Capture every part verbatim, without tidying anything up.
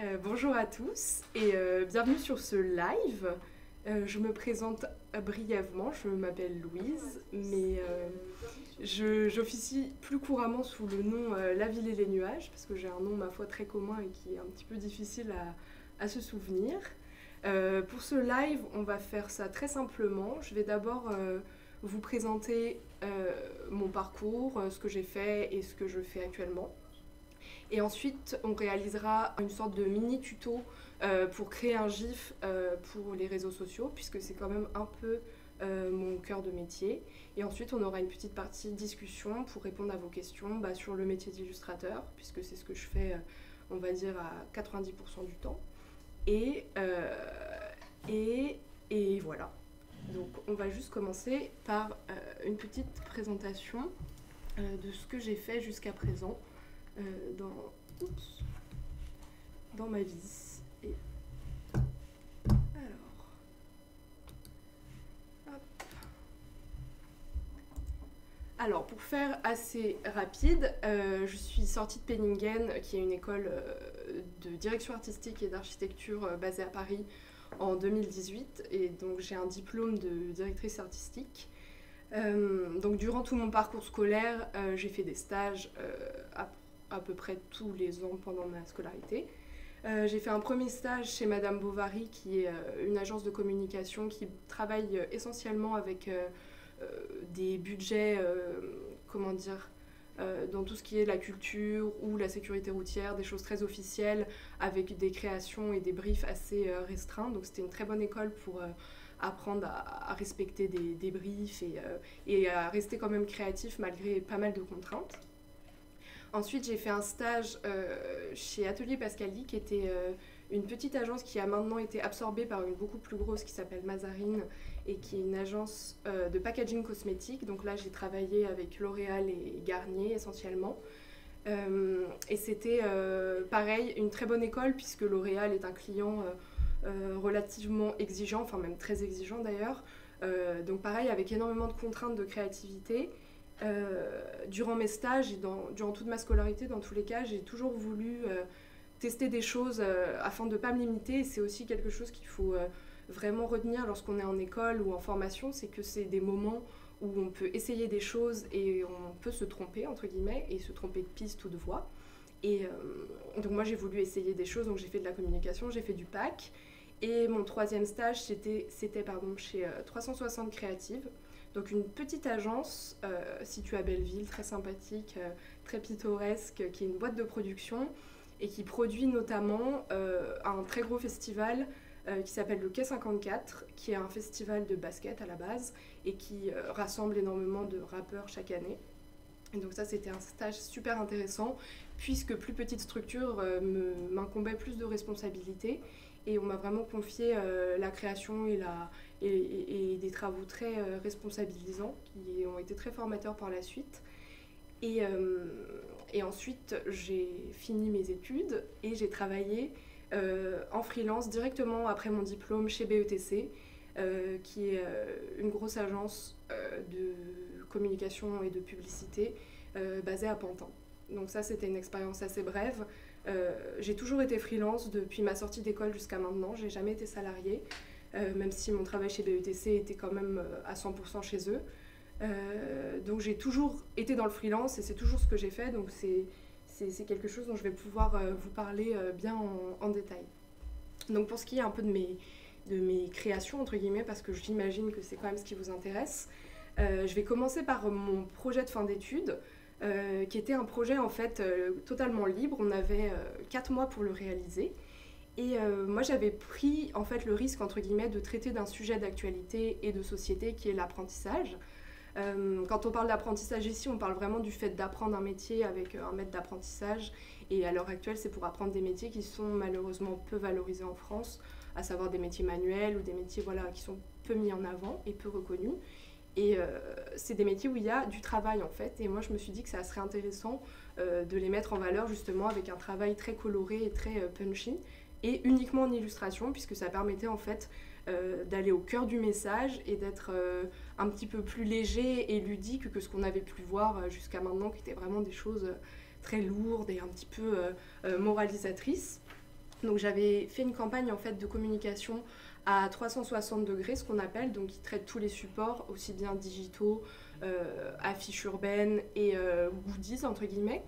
Euh, bonjour à tous et euh, bienvenue sur ce live. Euh, je me présente brièvement, je m'appelle Louise, mais euh, j'officie plus couramment sous le nom euh, La ville et les nuages, parce que j'ai un nom, ma foi, très commun et qui est un petit peu difficile à, à se souvenir. Euh, pour ce live, on va faire ça très simplement. Je vais d'abord euh, vous présenter euh, mon parcours, ce que j'ai fait et ce que je fais actuellement. Et ensuite, on réalisera une sorte de mini tuto euh, pour créer un GIF euh, pour les réseaux sociaux, puisque c'est quand même un peu euh, mon cœur de métier. Et ensuite, on aura une petite partie discussion pour répondre à vos questions bah, sur le métier d'illustrateur, puisque c'est ce que je fais, on va dire, à quatre-vingt-dix pour cent du temps. Et, euh, et, et voilà. Donc, on va juste commencer par euh, une petite présentation euh, de ce que j'ai fait jusqu'à présent. Euh, dans, oups, dans ma vie. Et alors, hop. Alors, pour faire assez rapide, euh, je suis sortie de Penninghen, qui est une école euh, de direction artistique et d'architecture euh, basée à Paris, en deux mille dix-huit. Et donc, j'ai un diplôme de directrice artistique. Euh, donc, durant tout mon parcours scolaire, euh, j'ai fait des stages euh, à à peu près tous les ans pendant ma scolarité. Euh, j'ai fait un premier stage chez Madame Bovary, qui est euh, une agence de communication qui travaille euh, essentiellement avec euh, euh, des budgets, euh, comment dire, euh, dans tout ce qui est la culture ou la sécurité routière, des choses très officielles, avec des créations et des briefs assez euh, restreints. Donc c'était une très bonne école pour euh, apprendre à, à respecter des, des briefs et, euh, et à rester quand même créatif malgré pas mal de contraintes. Ensuite, j'ai fait un stage euh, chez Atelier Pascali, qui était euh, une petite agence qui a maintenant été absorbée par une beaucoup plus grosse qui s'appelle Mazarine et qui est une agence euh, de packaging cosmétique. Donc là, j'ai travaillé avec L'Oréal et Garnier essentiellement. Euh, et c'était euh, pareil, une très bonne école puisque L'Oréal est un client euh, euh, relativement exigeant, enfin même très exigeant d'ailleurs. Euh, donc pareil, avec énormément de contraintes de créativité. Euh, durant mes stages et dans, durant toute ma scolarité, dans tous les cas, j'ai toujours voulu euh, tester des choses euh, afin de ne pas me limiter. C'est aussi quelque chose qu'il faut euh, vraiment retenir lorsqu'on est en école ou en formation, c'est que c'est des moments où on peut essayer des choses et on peut se tromper, entre guillemets, et se tromper de piste ou de voie. Et euh, donc moi, j'ai voulu essayer des choses, donc j'ai fait de la communication, j'ai fait du pack. Et mon troisième stage, c'était pardon, chez euh, trois cent soixante créatives. Donc une petite agence euh, située à Belleville, très sympathique, euh, très pittoresque, qui est une boîte de production et qui produit notamment euh, un très gros festival euh, qui s'appelle le Quai cinquante-quatre, qui est un festival de basket à la base et qui euh, rassemble énormément de rappeurs chaque année. Et donc ça, c'était un stage super intéressant puisque plus petite structure euh, m'incombait plus de responsabilités et on m'a vraiment confié euh, la création et la... Et, et, et des travaux très euh, responsabilisants qui ont été très formateurs par la suite. Et, euh, et ensuite, j'ai fini mes études et j'ai travaillé euh, en freelance directement après mon diplôme chez B E T C, euh, qui est euh, une grosse agence euh, de communication et de publicité euh, basée à Pantin. Donc ça, c'était une expérience assez brève. Euh, j'ai toujours été freelance depuis ma sortie d'école jusqu'à maintenant, j'ai jamais été salariée. Euh, même si mon travail chez B E T C était quand même euh, à cent pour cent chez eux. Euh, donc j'ai toujours été dans le freelance et c'est toujours ce que j'ai fait. Donc c'est quelque chose dont je vais pouvoir euh, vous parler euh, bien en, en détail. Donc pour ce qui est un peu de mes, de mes créations, entre guillemets, parce que j'imagine que c'est quand même ce qui vous intéresse, euh, je vais commencer par mon projet de fin d'études, euh, qui était un projet en fait euh, totalement libre. On avait euh, quatre mois pour le réaliser. Et euh, moi, j'avais pris en fait le risque, entre guillemets, de traiter d'un sujet d'actualité et de société qui est l'apprentissage. Euh, quand on parle d'apprentissage ici, on parle vraiment du fait d'apprendre un métier avec un maître d'apprentissage. Et à l'heure actuelle, c'est pour apprendre des métiers qui sont malheureusement peu valorisés en France, à savoir des métiers manuels ou des métiers voilà, qui sont peu mis en avant et peu reconnus. Et euh, c'est des métiers où il y a du travail, en fait. Et moi, je me suis dit que ça serait intéressant euh, de les mettre en valeur, justement, avec un travail très coloré et très euh, punchy. Et uniquement en illustration, puisque ça permettait en fait euh, d'aller au cœur du message et d'être euh, un petit peu plus léger et ludique que ce qu'on avait pu voir jusqu'à maintenant, qui étaient vraiment des choses très lourdes et un petit peu euh, moralisatrices. Donc j'avais fait une campagne en fait de communication à trois cent soixante degrés, ce qu'on appelle, donc qui traite tous les supports, aussi bien digitaux, euh, affiches urbaines et euh, goodies entre guillemets.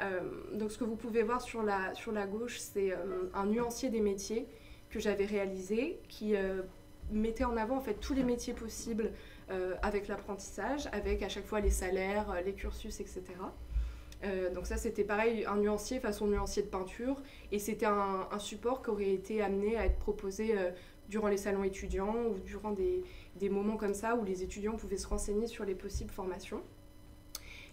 Euh, donc ce que vous pouvez voir sur la, sur la gauche, c'est euh, un nuancier des métiers que j'avais réalisé, qui euh, mettait en avant en fait tous les métiers possibles euh, avec l'apprentissage, avec à chaque fois les salaires, les cursus, et cetera. Euh, donc ça c'était pareil, un nuancier façon nuancier de peinture, et c'était un, un support qui aurait été amené à être proposé euh, durant les salons étudiants ou durant des, des moments comme ça où les étudiants pouvaient se renseigner sur les possibles formations.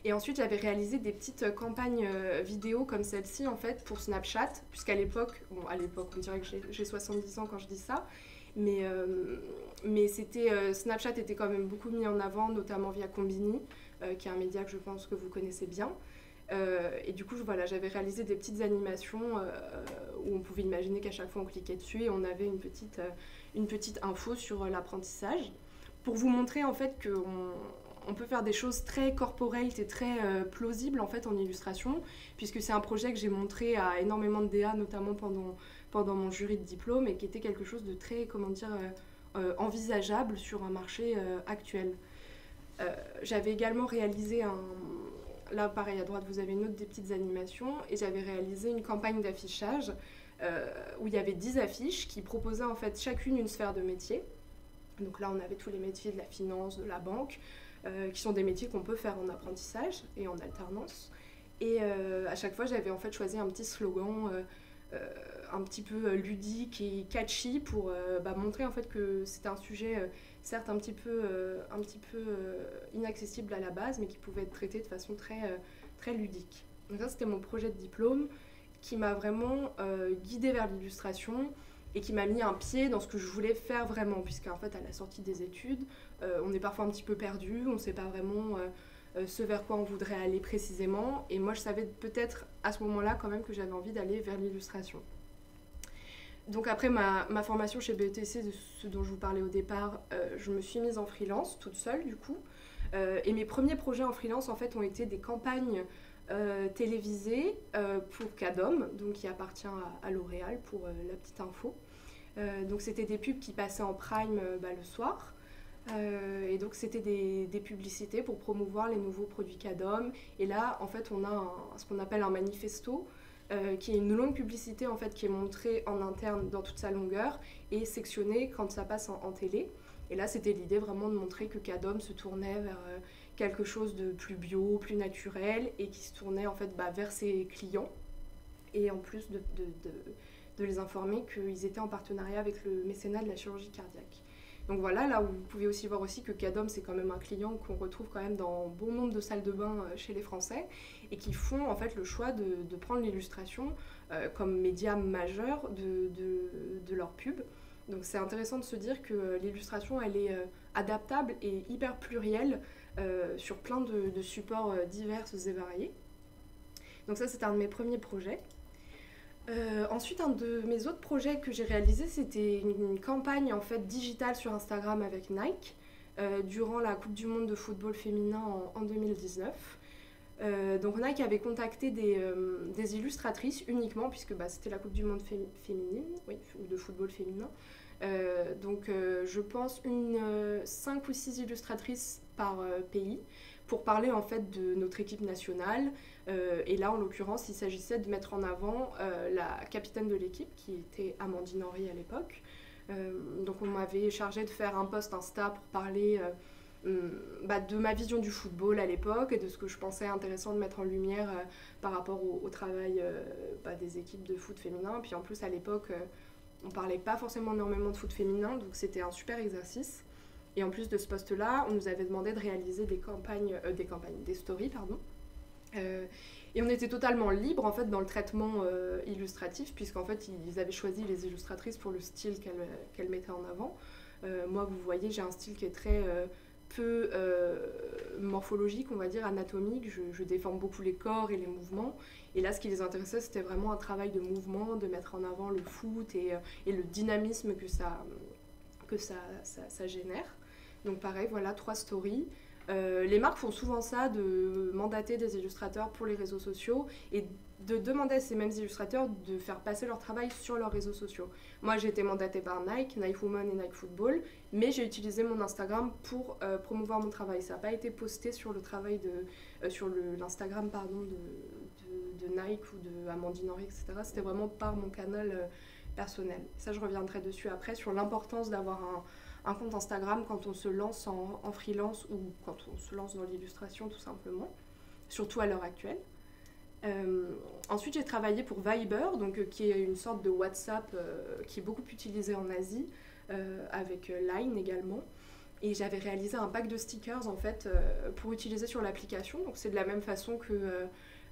Et ensuite j'avais réalisé des petites campagnes euh, vidéo comme celle-ci en fait pour Snapchat, puisqu'à l'époque, bon à l'époque on dirait que j'ai soixante-dix ans quand je dis ça, mais, euh, mais c'était, euh, Snapchat était quand même beaucoup mis en avant, notamment via Konbini, euh, qui est un média que je pense que vous connaissez bien. Euh, et du coup, voilà, j'avais réalisé des petites animations euh, où on pouvait imaginer qu'à chaque fois on cliquait dessus et on avait une petite, euh, une petite info sur euh, l'apprentissage, pour vous montrer en fait qu'on on peut faire des choses très corporate et très euh, plausibles en fait en illustration, puisque c'est un projet que j'ai montré à énormément de D A, notamment pendant, pendant mon jury de diplôme, et qui était quelque chose de très, comment dire, euh, euh, envisageable sur un marché euh, actuel. Euh, j'avais également réalisé un... Là, pareil, à droite, vous avez une autre des petites animations. Et j'avais réalisé une campagne d'affichage euh, où il y avait dix affiches qui proposaient en fait chacune une sphère de métier. Donc là, on avait tous les métiers de la finance, de la banque, euh, qui sont des métiers qu'on peut faire en apprentissage et en alternance. Et euh, à chaque fois, j'avais en fait choisi un petit slogan euh, euh, un petit peu ludique et catchy pour euh, bah, montrer en fait que c'était un sujet... Euh, certes un petit peu, euh, un petit peu euh, inaccessible à la base, mais qui pouvait être traité de façon très, euh, très ludique. Donc ça, c'était mon projet de diplôme qui m'a vraiment euh, guidée vers l'illustration et qui m'a mis un pied dans ce que je voulais faire vraiment, puisqu'en fait, à la sortie des études, euh, on est parfois un petit peu perdu, on ne sait pas vraiment euh, ce vers quoi on voudrait aller précisément. Et moi, je savais peut-être à ce moment-là quand même que j'avais envie d'aller vers l'illustration. Donc après ma, ma formation chez B E T C, de ce dont je vous parlais au départ, euh, je me suis mise en freelance, toute seule du coup. Euh, et mes premiers projets en freelance en fait ont été des campagnes euh, télévisées euh, pour Cadum, donc qui appartient à, à L'Oréal pour euh, la petite info. Euh, donc c'était des pubs qui passaient en prime euh, bah, le soir. Euh, et donc c'était des, des publicités pour promouvoir les nouveaux produits Cadum. Et là en fait on a un, ce qu'on appelle un manifesto. Euh, qui est une longue publicité en fait qui est montrée en interne dans toute sa longueur et sectionnée quand ça passe en, en télé. Et là c'était l'idée vraiment de montrer que Cadum se tournait vers euh, quelque chose de plus bio, plus naturel, et qui se tournait en fait bah, vers ses clients, et en plus de, de, de, de les informer qu'ils étaient en partenariat avec le mécénat de la chirurgie cardiaque. Donc voilà, là où vous pouvez aussi voir aussi que Cadum, c'est quand même un client qu'on retrouve quand même dans bon nombre de salles de bain chez les Français, et qui font en fait le choix de, de prendre l'illustration euh, comme média majeur de, de, de leur pub. Donc c'est intéressant de se dire que l'illustration, elle est euh, adaptable et hyper plurielle euh, sur plein de, de supports divers et variés. Donc ça, c'était un de mes premiers projets. Euh, ensuite, un de mes autres projets que j'ai réalisé, c'était une, une campagne en fait digitale sur Instagram avec Nike euh, durant la Coupe du Monde de football féminin en, en deux mille dix-neuf. Euh, donc Nike avait contacté des, euh, des illustratrices uniquement, puisque bah, c'était la Coupe du Monde fé féminine, oui, de football féminin. Euh, donc euh, je pense une euh, cinq ou six illustratrices par euh, pays, pour parler en fait de notre équipe nationale. Euh, et là, en l'occurrence, il s'agissait de mettre en avant euh, la capitaine de l'équipe, qui était Amandine Henry à l'époque. Euh, donc on m'avait chargée de faire un post Insta pour parler euh, bah, de ma vision du football à l'époque et de ce que je pensais intéressant de mettre en lumière euh, par rapport au, au travail euh, bah, des équipes de foot féminin. Puis en plus, à l'époque, euh, on ne parlait pas forcément énormément de foot féminin, donc c'était un super exercice. Et en plus de ce poste-là, on nous avait demandé de réaliser des campagnes, euh, des campagnes, des stories, pardon. Euh, et on était totalement libre en fait dans le traitement euh, illustratif, puisqu'en fait ils avaient choisi les illustratrices pour le style qu'elles qu'elles mettaient en avant. Euh, moi, vous voyez, j'ai un style qui est très euh, peu euh, morphologique, on va dire anatomique. Je, je déforme beaucoup les corps et les mouvements. Et là, ce qui les intéressait, c'était vraiment un travail de mouvement, de mettre en avant le foot et, et le dynamisme que ça que ça, ça, ça génère. Donc pareil, voilà, trois stories. Euh, les marques font souvent ça, de mandater des illustrateurs pour les réseaux sociaux et de demander à ces mêmes illustrateurs de faire passer leur travail sur leurs réseaux sociaux. Moi, j'ai été mandatée par Nike, Nike Woman et Nike Football, mais j'ai utilisé mon Instagram pour euh, promouvoir mon travail. Ça n'a pas été posté sur le travail de, euh, sur l'Instagram pardon de, de, de Nike ou de Amandine Henry, et cetera. C'était vraiment par mon canal euh, personnel. Ça, je reviendrai dessus après sur l'importance d'avoir un un compte Instagram quand on se lance en, en freelance ou quand on se lance dans l'illustration tout simplement, surtout à l'heure actuelle. Euh, ensuite, j'ai travaillé pour Viber, donc, euh, qui est une sorte de WhatsApp euh, qui est beaucoup utilisée en Asie, euh, avec Line également. Et j'avais réalisé un pack de stickers en fait euh, pour utiliser sur l'application. Donc c'est de la même façon que euh,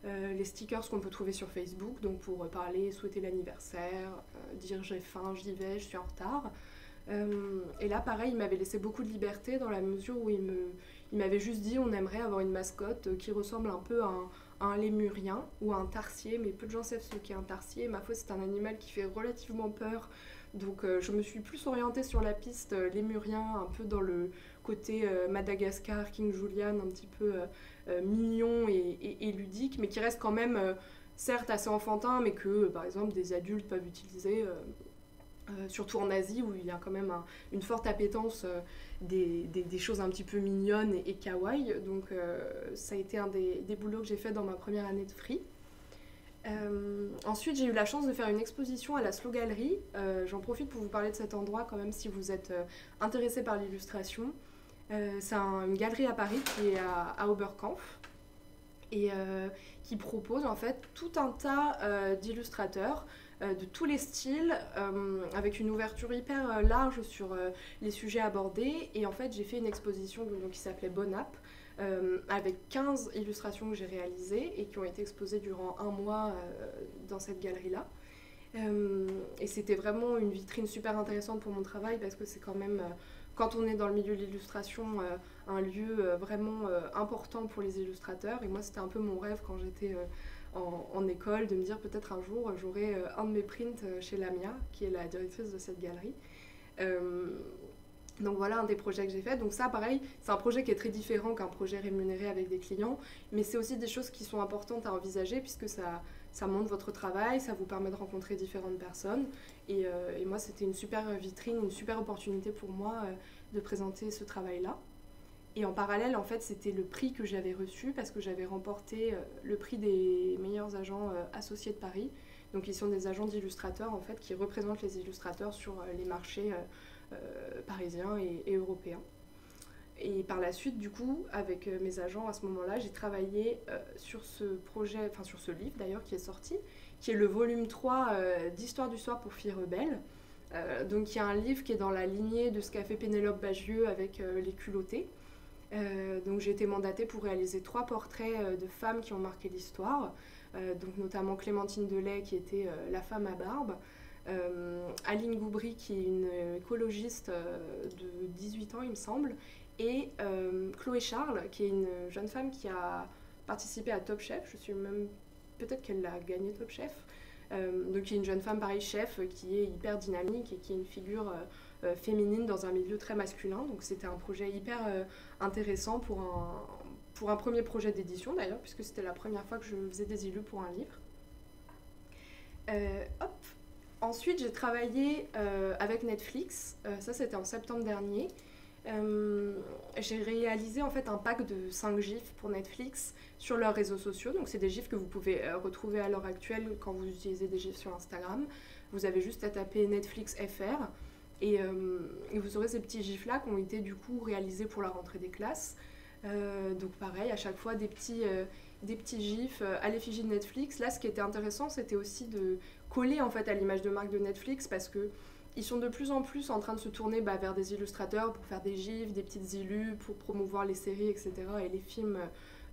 euh, les stickers qu'on peut trouver sur Facebook, donc pour parler, souhaiter l'anniversaire, euh, dire j'ai faim, j'y vais, je suis en retard. Euh, et là, pareil, il m'avait laissé beaucoup de liberté dans la mesure où il me, il m'avait juste dit on aimerait avoir une mascotte qui ressemble un peu à un, à un lémurien ou à un tarsier, mais peu de gens savent ce qu'est un tarsier. Ma foi, c'est un animal qui fait relativement peur, donc euh, je me suis plus orientée sur la piste euh, lémurien, un peu dans le côté euh, Madagascar, King Julian, un petit peu euh, euh, mignon et, et, et ludique, mais qui reste quand même, euh, certes, assez enfantin, mais que, euh, par exemple, des adultes peuvent utiliser... Euh, Euh, surtout en Asie où il y a quand même un, une forte appétence euh, des, des, des choses un petit peu mignonnes et, et kawaii. Donc euh, ça a été un des, des boulots que j'ai fait dans ma première année de free. Euh, ensuite, j'ai eu la chance de faire une exposition à la Slow Gallery. Euh, J'en profite pour vous parler de cet endroit quand même si vous êtes euh, intéressé par l'illustration. Euh, C'est un, une galerie à Paris qui est à, à Oberkampf et euh, qui propose en fait tout un tas euh, d'illustrateurs de tous les styles, euh, avec une ouverture hyper large sur euh, les sujets abordés. Et en fait, j'ai fait une exposition donc, qui s'appelait Bonap, euh, avec quinze illustrations que j'ai réalisées et qui ont été exposées durant un mois euh, dans cette galerie-là. Euh, et c'était vraiment une vitrine super intéressante pour mon travail, parce que c'est quand même, euh, quand on est dans le milieu de l'illustration, euh, un lieu euh, vraiment euh, important pour les illustrateurs. Et moi, c'était un peu mon rêve quand j'étais... Euh, En, en école, de me dire peut-être un jour j'aurai euh, un de mes prints euh, chez Lamia, qui est la directrice de cette galerie. Euh, donc voilà un des projets que j'ai fait. Donc ça pareil, c'est un projet qui est très différent qu'un projet rémunéré avec des clients, mais c'est aussi des choses qui sont importantes à envisager puisque ça, ça montre votre travail, ça vous permet de rencontrer différentes personnes. Et, euh, et moi c'était une super vitrine, une super opportunité pour moi euh, de présenter ce travail-là. Et en parallèle, en fait, c'était le prix que j'avais reçu parce que j'avais remporté euh, le prix des meilleurs agents euh, associés de Paris. Donc, ils sont des agents d'illustrateurs, en fait, qui représentent les illustrateurs sur euh, les marchés euh, euh, parisiens et, et européens. Et par la suite, du coup, avec euh, mes agents, à ce moment-là, j'ai travaillé euh, sur ce projet, enfin, sur ce livre, d'ailleurs, qui est sorti, qui est le volume trois euh, d'Histoire du soir pour filles rebelles. Euh, donc, il y a un livre qui est dans la lignée de ce qu'a fait Pénélope Bagieux avec euh, Les culottés. Euh, donc j'ai été mandatée pour réaliser trois portraits euh, de femmes qui ont marqué l'histoire, euh, donc notamment Clémentine Delay qui était euh, la femme à barbe, euh, Aline Goubry qui est une écologiste euh, de dix-huit ans il me semble, et euh, Chloé Charles qui est une jeune femme qui a participé à Top Chef, je suis même peut-être qu'elle l'a gagné Top Chef, euh, donc qui est une jeune femme pareil chef qui est hyper dynamique et qui est une figure... Euh, féminine dans un milieu très masculin, donc c'était un projet hyper euh, intéressant pour un, pour un premier projet d'édition d'ailleurs, puisque c'était la première fois que je faisais des illus pour un livre. Euh, hop. Ensuite j'ai travaillé euh, avec Netflix, euh, ça c'était en septembre dernier. Euh, j'ai réalisé en fait un pack de cinq gifs pour Netflix sur leurs réseaux sociaux, donc c'est des gifs que vous pouvez euh, retrouver à l'heure actuelle quand vous utilisez des gifs sur Instagram. Vous avez juste à taper Netflix F R. Et, euh, et vous aurez ces petits gifs-là qui ont été du coup réalisés pour la rentrée des classes. Euh, donc pareil, à chaque fois des petits, euh, des petits gifs euh, à l'effigie de Netflix. Là, ce qui était intéressant, c'était aussi de coller en fait à l'image de marque de Netflix parce que ils sont de plus en plus en train de se tourner bah, vers des illustrateurs pour faire des gifs, des petites illus, pour promouvoir les séries, et cetera et les films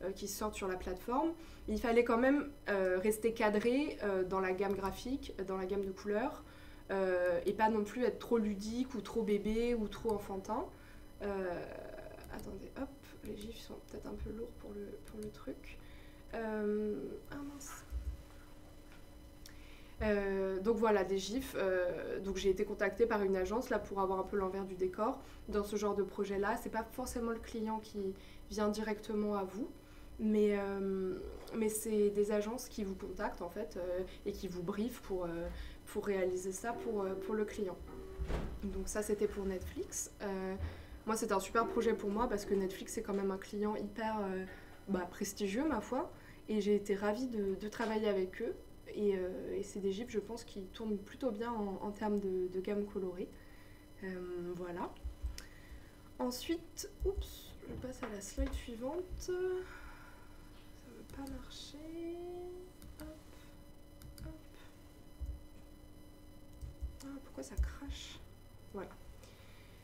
euh, qui sortent sur la plateforme. Il fallait quand même euh, rester cadré euh, dans la gamme graphique, dans la gamme de couleurs. Euh, et pas non plus être trop ludique ou trop bébé ou trop enfantin. Euh, attendez, hop, les gifs sont peut-être un peu lourds pour le, pour le truc. Euh, ah mince. Euh, donc voilà, des gifs. Euh, donc j'ai été contactée par une agence là pour avoir un peu l'envers du décor. Dans ce genre de projet-là, c'est pas forcément le client qui vient directement à vous. mais, euh, mais c'est des agences qui vous contactent en fait euh, et qui vous briefent pour, euh, pour réaliser ça pour, euh, pour le client. Donc ça c'était pour Netflix. Euh, moi c'était un super projet pour moi parce que Netflix c'est quand même un client hyper euh, bah, prestigieux ma foi, et j'ai été ravie de, de travailler avec eux. Et, euh, et c'est des gyps, je pense, qui tournent plutôt bien en, en termes de, de gamme colorée. Euh, voilà. Ensuite, oups, je passe à la slide suivante. Ça ne veut pas marcher. Hop, hop. Ah, pourquoi ça crache? Voilà.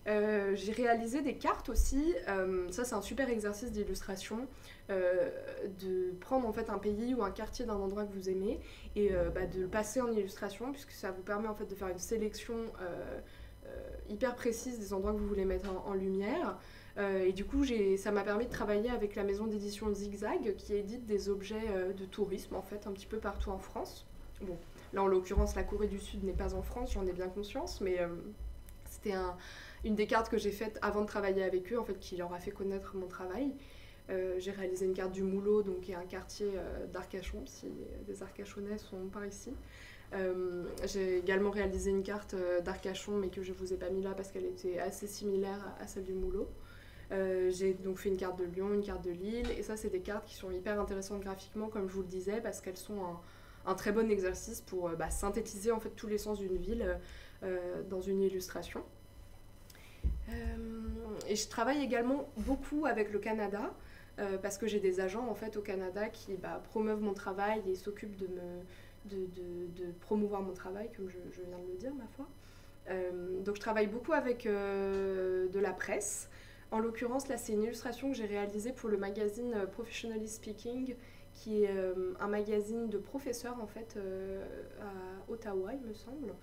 Euh, j'ai réalisé des cartes aussi, euh, ça c'est un super exercice d'illustration, euh, de prendre en fait un pays ou un quartier d'un endroit que vous aimez et euh, bah, de le passer en illustration, puisque ça vous permet en fait de faire une sélection euh, euh, hyper précise des endroits que vous voulez mettre en, en lumière. Euh, et du coup ça m'a permis de travailler avec la maison d'édition Zigzag qui édite des objets euh, de tourisme en fait un petit peu partout en France. Bon, là en l'occurrence la Corée du Sud n'est pas en France, j'en ai bien conscience, mais... Euh, C'était un, une des cartes que j'ai faites avant de travailler avec eux, en fait, qui leur a fait connaître mon travail. Euh, j'ai réalisé une carte du Moulleau, donc, qui est un quartier euh, d'Arcachon, si des Arcachonnais sont par ici. Euh, j'ai également réalisé une carte euh, d'Arcachon, mais que je ne vous ai pas mis là parce qu'elle était assez similaire à, à celle du Moulleau. Euh, j'ai donc fait une carte de Lyon, une carte de Lille, et ça, c'est des cartes qui sont hyper intéressantes graphiquement, comme je vous le disais, parce qu'elles sont un, un très bon exercice pour euh, bah, synthétiser, en fait, tous les sens d'une ville. Euh, Euh, dans une illustration. Euh, et je travaille également beaucoup avec le Canada euh, parce que j'ai des agents en fait au Canada qui bah, promeuvent mon travail et s'occupent de, de, de, de promouvoir mon travail, comme je, je viens de le dire ma foi. Euh, donc je travaille beaucoup avec euh, de la presse. En l'occurrence là c'est une illustration que j'ai réalisée pour le magazine euh, Professionally Speaking, qui est euh, un magazine de professeurs en fait euh, à Ottawa il me semble.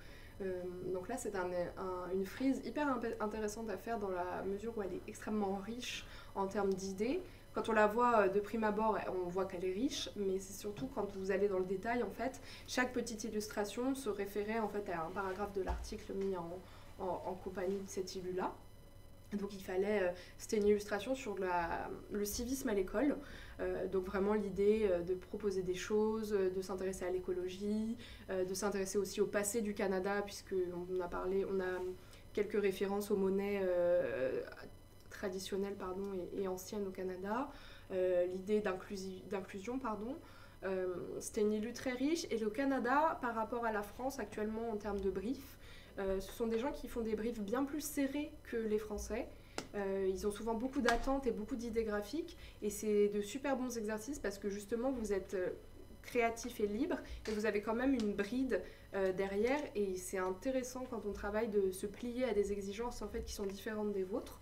Euh, donc là c'est un, un, une frise hyper intéressante à faire dans la mesure où elle est extrêmement riche en termes d'idées. Quand on la voit de prime abord, on voit qu'elle est riche, mais c'est surtout quand vous allez dans le détail en fait, chaque petite illustration se référait en fait à un paragraphe de l'article mis en, en, en compagnie de cette illu là. Donc il fallait, c'était une illustration sur la, le civisme à l'école, euh, donc vraiment l'idée de proposer des choses, de s'intéresser à l'écologie, euh, de s'intéresser aussi au passé du Canada, puisqu'on a parlé, on a quelques références aux monnaies euh, traditionnelles pardon, et, et anciennes au Canada, euh, l'idée d'inclusion, pardon. Euh, c'était une illu très riche, et le Canada par rapport à la France actuellement en termes de briefs, Euh, ce sont des gens qui font des briefs bien plus serrés que les Français. Euh, ils ont souvent beaucoup d'attentes et beaucoup d'idées graphiques. Et c'est de super bons exercices parce que justement, vous êtes euh, créatif et libre. Et vous avez quand même une bride euh, derrière. Et c'est intéressant quand on travaille de se plier à des exigences en fait, qui sont différentes des vôtres.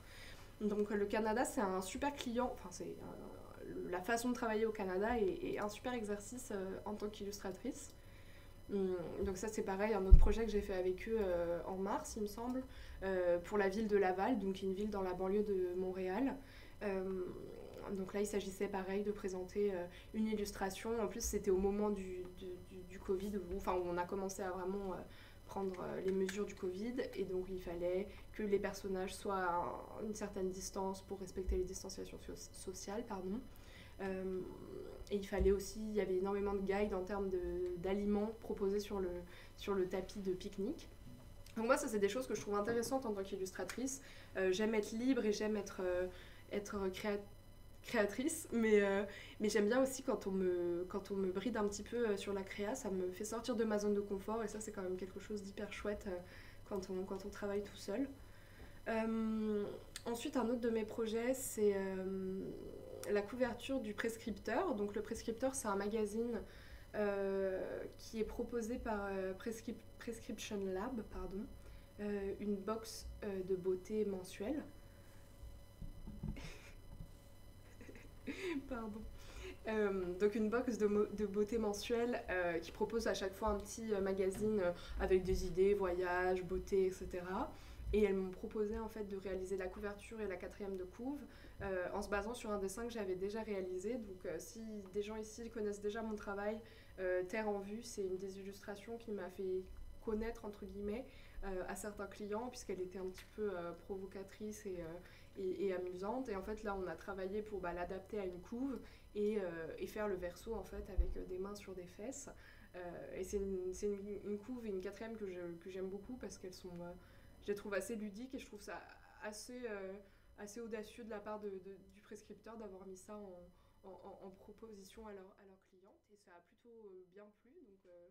Donc le Canada, c'est un super client. Enfin, c'est euh, la façon de travailler au Canada est, est un super exercice euh, en tant qu'illustratrice. Donc ça c'est pareil, un autre projet que j'ai fait avec eux euh, en mars il me semble, euh, pour la ville de Laval, donc une ville dans la banlieue de Montréal. Euh, donc là il s'agissait pareil de présenter euh, une illustration, en plus c'était au moment du, du, du, du Covid, où, enfin, où on a commencé à vraiment euh, prendre euh, les mesures du Covid, et donc il fallait que les personnages soient à une certaine distance pour respecter les distanciations so sociales, pardon. Euh, et il fallait aussi, il y avait énormément de guides en termes d'aliments proposés sur le, sur le tapis de pique-nique. Donc moi ça c'est des choses que je trouve intéressantes en tant qu'illustratrice. Euh, j'aime être libre et j'aime être, euh, être créa créatrice, mais, euh, mais j'aime bien aussi quand on, me, quand on me bride un petit peu sur la créa, ça me fait sortir de ma zone de confort, et ça c'est quand même quelque chose d'hyper chouette euh, quand, on, quand on travaille tout seul. Euh, ensuite un autre de mes projets c'est... Euh, la couverture du Prescripteur. Donc le Prescripteur c'est un magazine euh, qui est proposé par euh, Prescrip Prescription Lab, pardon, euh, une box euh, de beauté mensuelle. Pardon. Euh, donc une box de, de beauté mensuelle euh, qui propose à chaque fois un petit euh, magazine euh, avec des idées, voyages, beauté, et cetera. Et elles m'ont proposé en fait de réaliser la couverture et la quatrième de couve euh, en se basant sur un dessin que j'avais déjà réalisé. Donc euh, si des gens ici connaissent déjà mon travail, euh, Terre en vue, c'est une des illustrations qui m'a fait connaître entre guillemets euh, à certains clients, puisqu'elle était un petit peu euh, provocatrice et, euh, et, et amusante. Et en fait, là, on a travaillé pour bah, l'adapter à une couve et, euh, et faire le verso, en fait, avec des mains sur des fesses. Euh, et c'est une, c'est une, une couve et une quatrième que, je, que j'aime beaucoup parce qu'elles sont... Euh, je les trouve assez ludiques et je trouve ça assez, euh, assez audacieux de la part de, de, du prescripteur d'avoir mis ça en... En, en proposition à leur, à leur cliente, et ça a plutôt euh, bien plu, donc euh,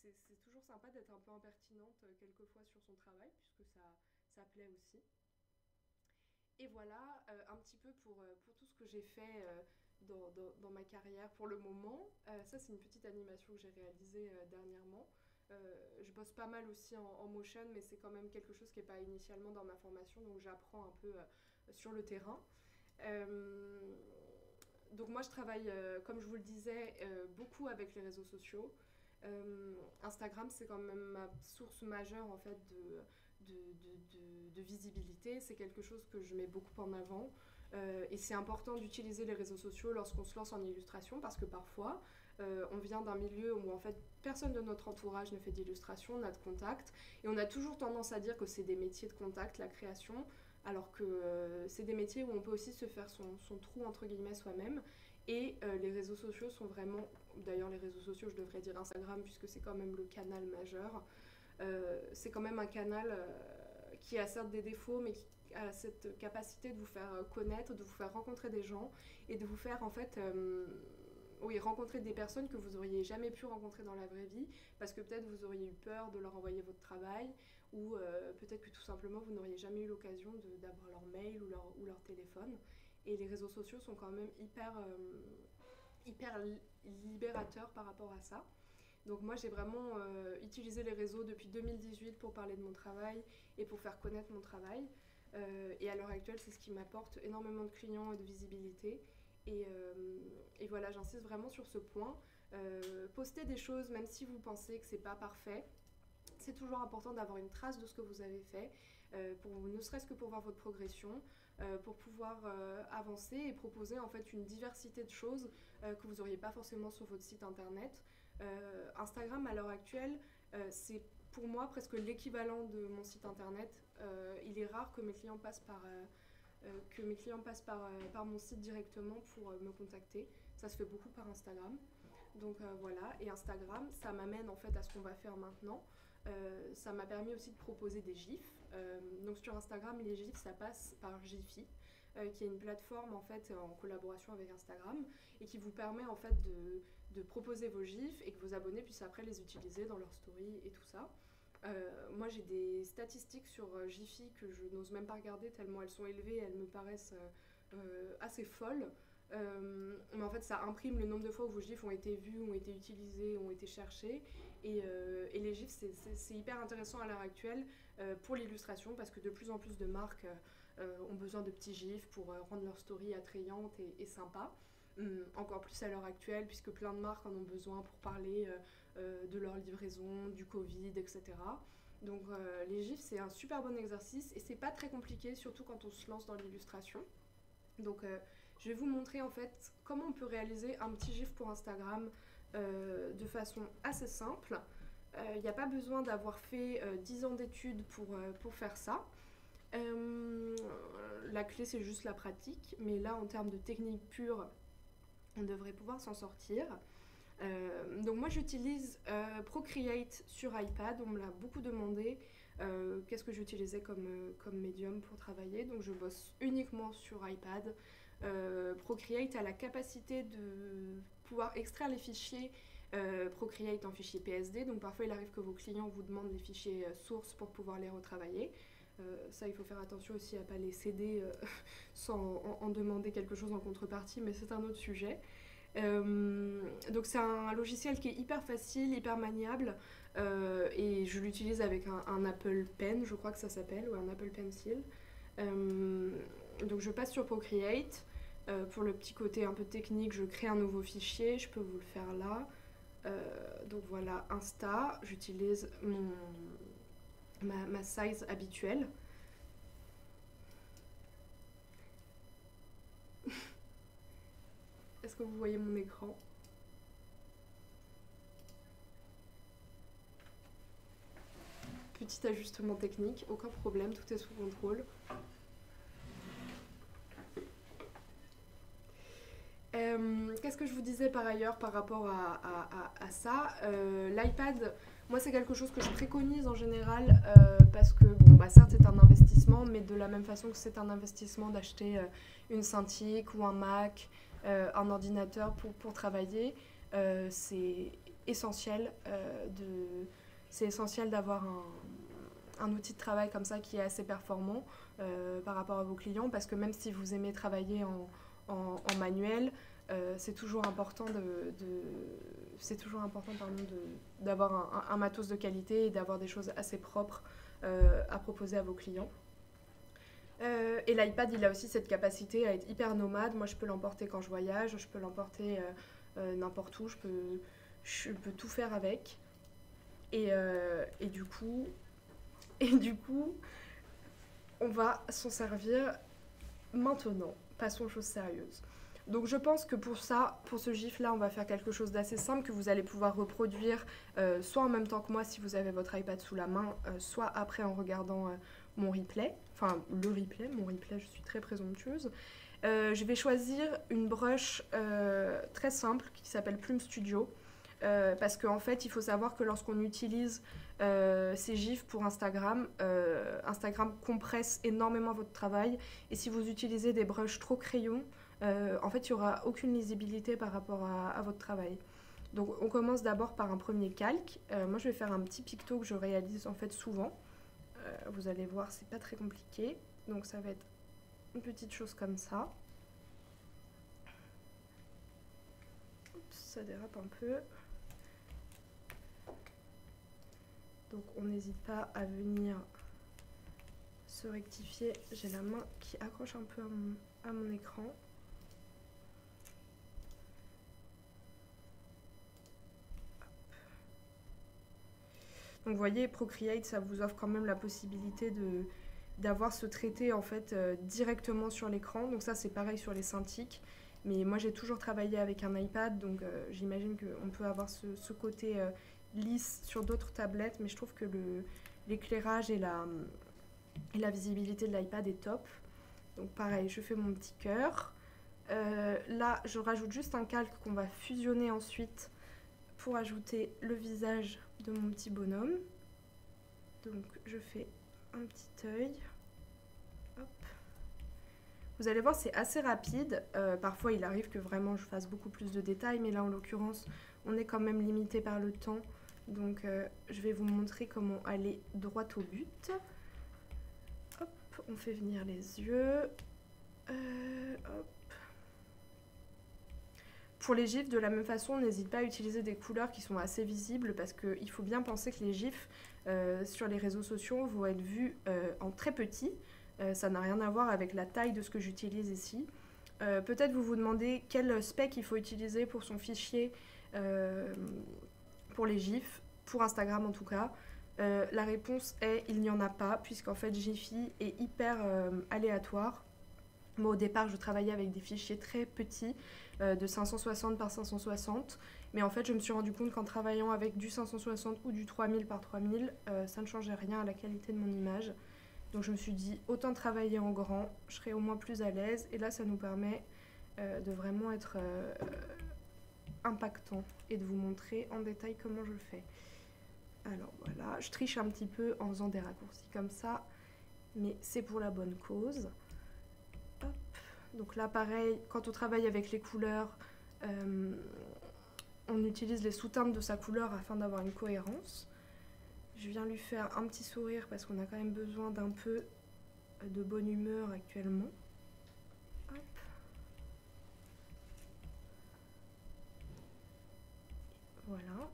c'est, c'est toujours sympa d'être un peu impertinente euh, quelquefois sur son travail, puisque ça, ça plaît aussi. Et voilà euh, un petit peu pour, pour tout ce que j'ai fait euh, dans, dans, dans ma carrière pour le moment. Euh, ça c'est une petite animation que j'ai réalisée euh, dernièrement. Euh, je bosse pas mal aussi en, en motion, mais c'est quand même quelque chose qui n'est pas initialement dans ma formation, donc j'apprends un peu euh, sur le terrain. Euh, Donc moi, je travaille, euh, comme je vous le disais, euh, beaucoup avec les réseaux sociaux. Euh, Instagram, c'est quand même ma source majeure, en fait, de, de, de, de, de visibilité. C'est quelque chose que je mets beaucoup en avant. Euh, et c'est important d'utiliser les réseaux sociaux lorsqu'on se lance en illustration, parce que parfois, euh, on vient d'un milieu où, en fait, personne de notre entourage ne fait d'illustration, n'a de contact. Et on a toujours tendance à dire que c'est des métiers de contact, la création, alors que euh, c'est des métiers où on peut aussi se faire son, son trou, entre guillemets, soi-même. Et euh, les réseaux sociaux sont vraiment... D'ailleurs, les réseaux sociaux, je devrais dire Instagram, puisque c'est quand même le canal majeur. Euh, c'est quand même un canal euh, qui a certes des défauts, mais qui a cette capacité de vous faire connaître, de vous faire rencontrer des gens, et de vous faire, en fait... Euh, Oui, rencontrer des personnes que vous auriez jamais pu rencontrer dans la vraie vie, parce que peut-être vous auriez eu peur de leur envoyer votre travail, ou euh, peut-être que tout simplement vous n'auriez jamais eu l'occasion de, d'avoir leur mail ou leur, ou leur téléphone. Et les réseaux sociaux sont quand même hyper, euh, hyper libérateurs par rapport à ça. Donc moi j'ai vraiment euh, utilisé les réseaux depuis deux mille dix-huit pour parler de mon travail et pour faire connaître mon travail. Euh, et à l'heure actuelle, c'est ce qui m'apporte énormément de clients et de visibilité. Et, euh, et voilà, j'insiste vraiment sur ce point. Euh, postez des choses, même si vous pensez que c'est pas parfait. C'est toujours important d'avoir une trace de ce que vous avez fait, euh, pour, ne serait-ce que pour voir votre progression, euh, pour pouvoir euh, avancer et proposer en fait une diversité de choses euh, que vous n'auriez pas forcément sur votre site internet. Euh, Instagram, à l'heure actuelle, euh, c'est pour moi presque l'équivalent de mon site internet. Euh, il est rare que mes clients passent par... Euh, Euh, que mes clients passent par, euh, par mon site directement pour euh, me contacter. Ça se fait beaucoup par Instagram. Donc euh, voilà, et Instagram, ça m'amène en fait à ce qu'on va faire maintenant. Euh, ça m'a permis aussi de proposer des gifs. Euh, donc sur Instagram, les gifs, ça passe par Giphy, euh, qui est une plateforme en fait en collaboration avec Instagram et qui vous permet en fait de, de proposer vos gifs et que vos abonnés puissent après les utiliser dans leur story et tout ça. Euh, moi j'ai des statistiques sur Giphy que je n'ose même pas regarder tellement elles sont élevées, elles me paraissent euh, assez folles, euh, mais en fait ça imprime le nombre de fois où vos gifs ont été vus, ont été utilisés, ont été cherchés, et, euh, et les gifs c'est, c'est, c'est hyper intéressant à l'heure actuelle euh, pour l'illustration, parce que de plus en plus de marques euh, ont besoin de petits gifs pour euh, rendre leur story attrayante et, et sympa. Encore plus à l'heure actuelle, puisque plein de marques en ont besoin pour parler euh, euh, de leur livraison, du Covid, et cetera. Donc euh, les gifs, c'est un super bon exercice et c'est pas très compliqué, surtout quand on se lance dans l'illustration. Donc euh, je vais vous montrer en fait comment on peut réaliser un petit gif pour Instagram euh, de façon assez simple. Il n'y a pas besoin d'avoir fait euh, dix ans d'études pour, euh, pour faire ça. Euh, la clé, c'est juste la pratique, mais là, en termes de technique pure, on devrait pouvoir s'en sortir. Euh, donc moi j'utilise euh, Procreate sur iPad, on me l'a beaucoup demandé euh, qu'est-ce que j'utilisais comme, euh, comme médium pour travailler, donc je bosse uniquement sur iPad. Euh, Procreate a la capacité de pouvoir extraire les fichiers euh, Procreate en fichier P S D, donc parfois il arrive que vos clients vous demandent les fichiers sources pour pouvoir les retravailler. Euh, ça, il faut faire attention aussi à ne pas les céder euh, sans en, en demander quelque chose en contrepartie, mais c'est un autre sujet. Euh, donc c'est un logiciel qui est hyper facile, hyper maniable, euh, et je l'utilise avec un, un Apple Pen, je crois que ça s'appelle, ou un Apple Pencil. Euh, donc je passe sur Procreate. Euh, pour le petit côté un peu technique, je crée un nouveau fichier, je peux vous le faire là. Euh, donc voilà, Insta, j'utilise mon... Ma, ma size habituelle. Est-ce que vous voyez mon écran? petit ajustement technique, aucun problème, tout est sous contrôle. Euh, Qu'est-ce que je vous disais par ailleurs par rapport à, à, à, à ça, euh, l'iPad, moi c'est quelque chose que je préconise en général euh, parce que, bon, bah, certes c'est un investissement, mais de la même façon que c'est un investissement d'acheter euh, une Cintiq ou un Mac, euh, un ordinateur pour, pour travailler, euh, c'est essentiel euh, de... C'est essentiel d'avoir un, un outil de travail comme ça qui est assez performant euh, par rapport à vos clients, parce que même si vous aimez travailler en, en, en manuel, euh, c'est toujours important de, de c'est toujours important pardon, de, d'avoir un, un, un matos de qualité et d'avoir des choses assez propres euh, à proposer à vos clients. Euh, et l'iPad, il a aussi cette capacité à être hyper nomade. Moi, je peux l'emporter quand je voyage, je peux l'emporter euh, euh, n'importe où, je peux, je peux tout faire avec. Et, euh, et, du coup, et du coup, on va s'en servir maintenant. Passons aux choses sérieuses. Donc je pense que pour ça, pour ce gif-là, on va faire quelque chose d'assez simple que vous allez pouvoir reproduire euh, soit en même temps que moi si vous avez votre iPad sous la main, euh, soit après en regardant euh, mon replay. Enfin, le replay, mon replay, je suis très présomptueuse. Euh, je vais choisir une brush euh, très simple qui s'appelle Plume Studio. Euh, parce qu'en en fait, il faut savoir que lorsqu'on utilise euh, ces gifs pour Instagram, euh, Instagram compresse énormément votre travail. Et si vous utilisez des brushes trop crayons, euh, en fait, il n'y aura aucune lisibilité par rapport à, à votre travail. Donc, on commence d'abord par un premier calque. Euh, moi, je vais faire un petit picto que je réalise en fait souvent. Euh, vous allez voir, c'est pas très compliqué. Donc, ça va être une petite chose comme ça. Oups, ça dérape un peu. Donc on n'hésite pas à venir se rectifier. J'ai la main qui accroche un peu à mon, à mon écran. Donc vous voyez, Procreate, ça vous offre quand même la possibilité de d'avoir ce traité en fait euh, directement sur l'écran. Donc ça c'est pareil sur les Cintiq. Mais moi j'ai toujours travaillé avec un iPad, donc euh, j'imagine qu'on peut avoir ce, ce côté... Euh, lisse sur d'autres tablettes, mais je trouve que le l'éclairage et la, et la visibilité de l'iPad est top. Donc pareil, je fais mon petit cœur. Euh, là, je rajoute juste un calque qu'on va fusionner ensuite pour ajouter le visage de mon petit bonhomme. Donc je fais un petit œil. Hop. Vous allez voir, c'est assez rapide. Euh, parfois, il arrive que vraiment je fasse beaucoup plus de détails, mais là, en l'occurrence, on est quand même limité par le temps. Donc euh, je vais vous montrer comment aller droit au but. Hop, on fait venir les yeux. Euh, hop. Pour les gifs, de la même façon, on n'hésite pas à utiliser des couleurs qui sont assez visibles parce qu'il faut bien penser que les gifs euh, sur les réseaux sociaux vont être vus euh, en très petit. Euh, ça n'a rien à voir avec la taille de ce que j'utilise ici. Euh, peut-être vous vous demandez quel spec il faut utiliser pour son fichier euh, pour les gifs, pour Instagram en tout cas, euh, la réponse est il n'y en a pas, puisqu'en fait Giphy est hyper euh, aléatoire. Moi au départ je travaillais avec des fichiers très petits euh, de cinq cent soixante par cinq cent soixante, mais en fait je me suis rendu compte qu'en travaillant avec du cinq cent soixante ou du trois mille par trois mille, euh, ça ne changeait rien à la qualité de mon image. Donc je me suis dit autant travailler en grand, je serai au moins plus à l'aise, et là ça nous permet euh, de vraiment être... Euh, impactant et de vous montrer en détail comment je le fais. Alors voilà, je triche un petit peu en faisant des raccourcis comme ça, mais c'est pour la bonne cause. Hop. Donc là pareil, quand on travaille avec les couleurs, euh, on utilise les sous-teintes de sa couleur afin d'avoir une cohérence. Je viens lui faire un petit sourire parce qu'on a quand même besoin d'un peu de bonne humeur actuellement. Voilà.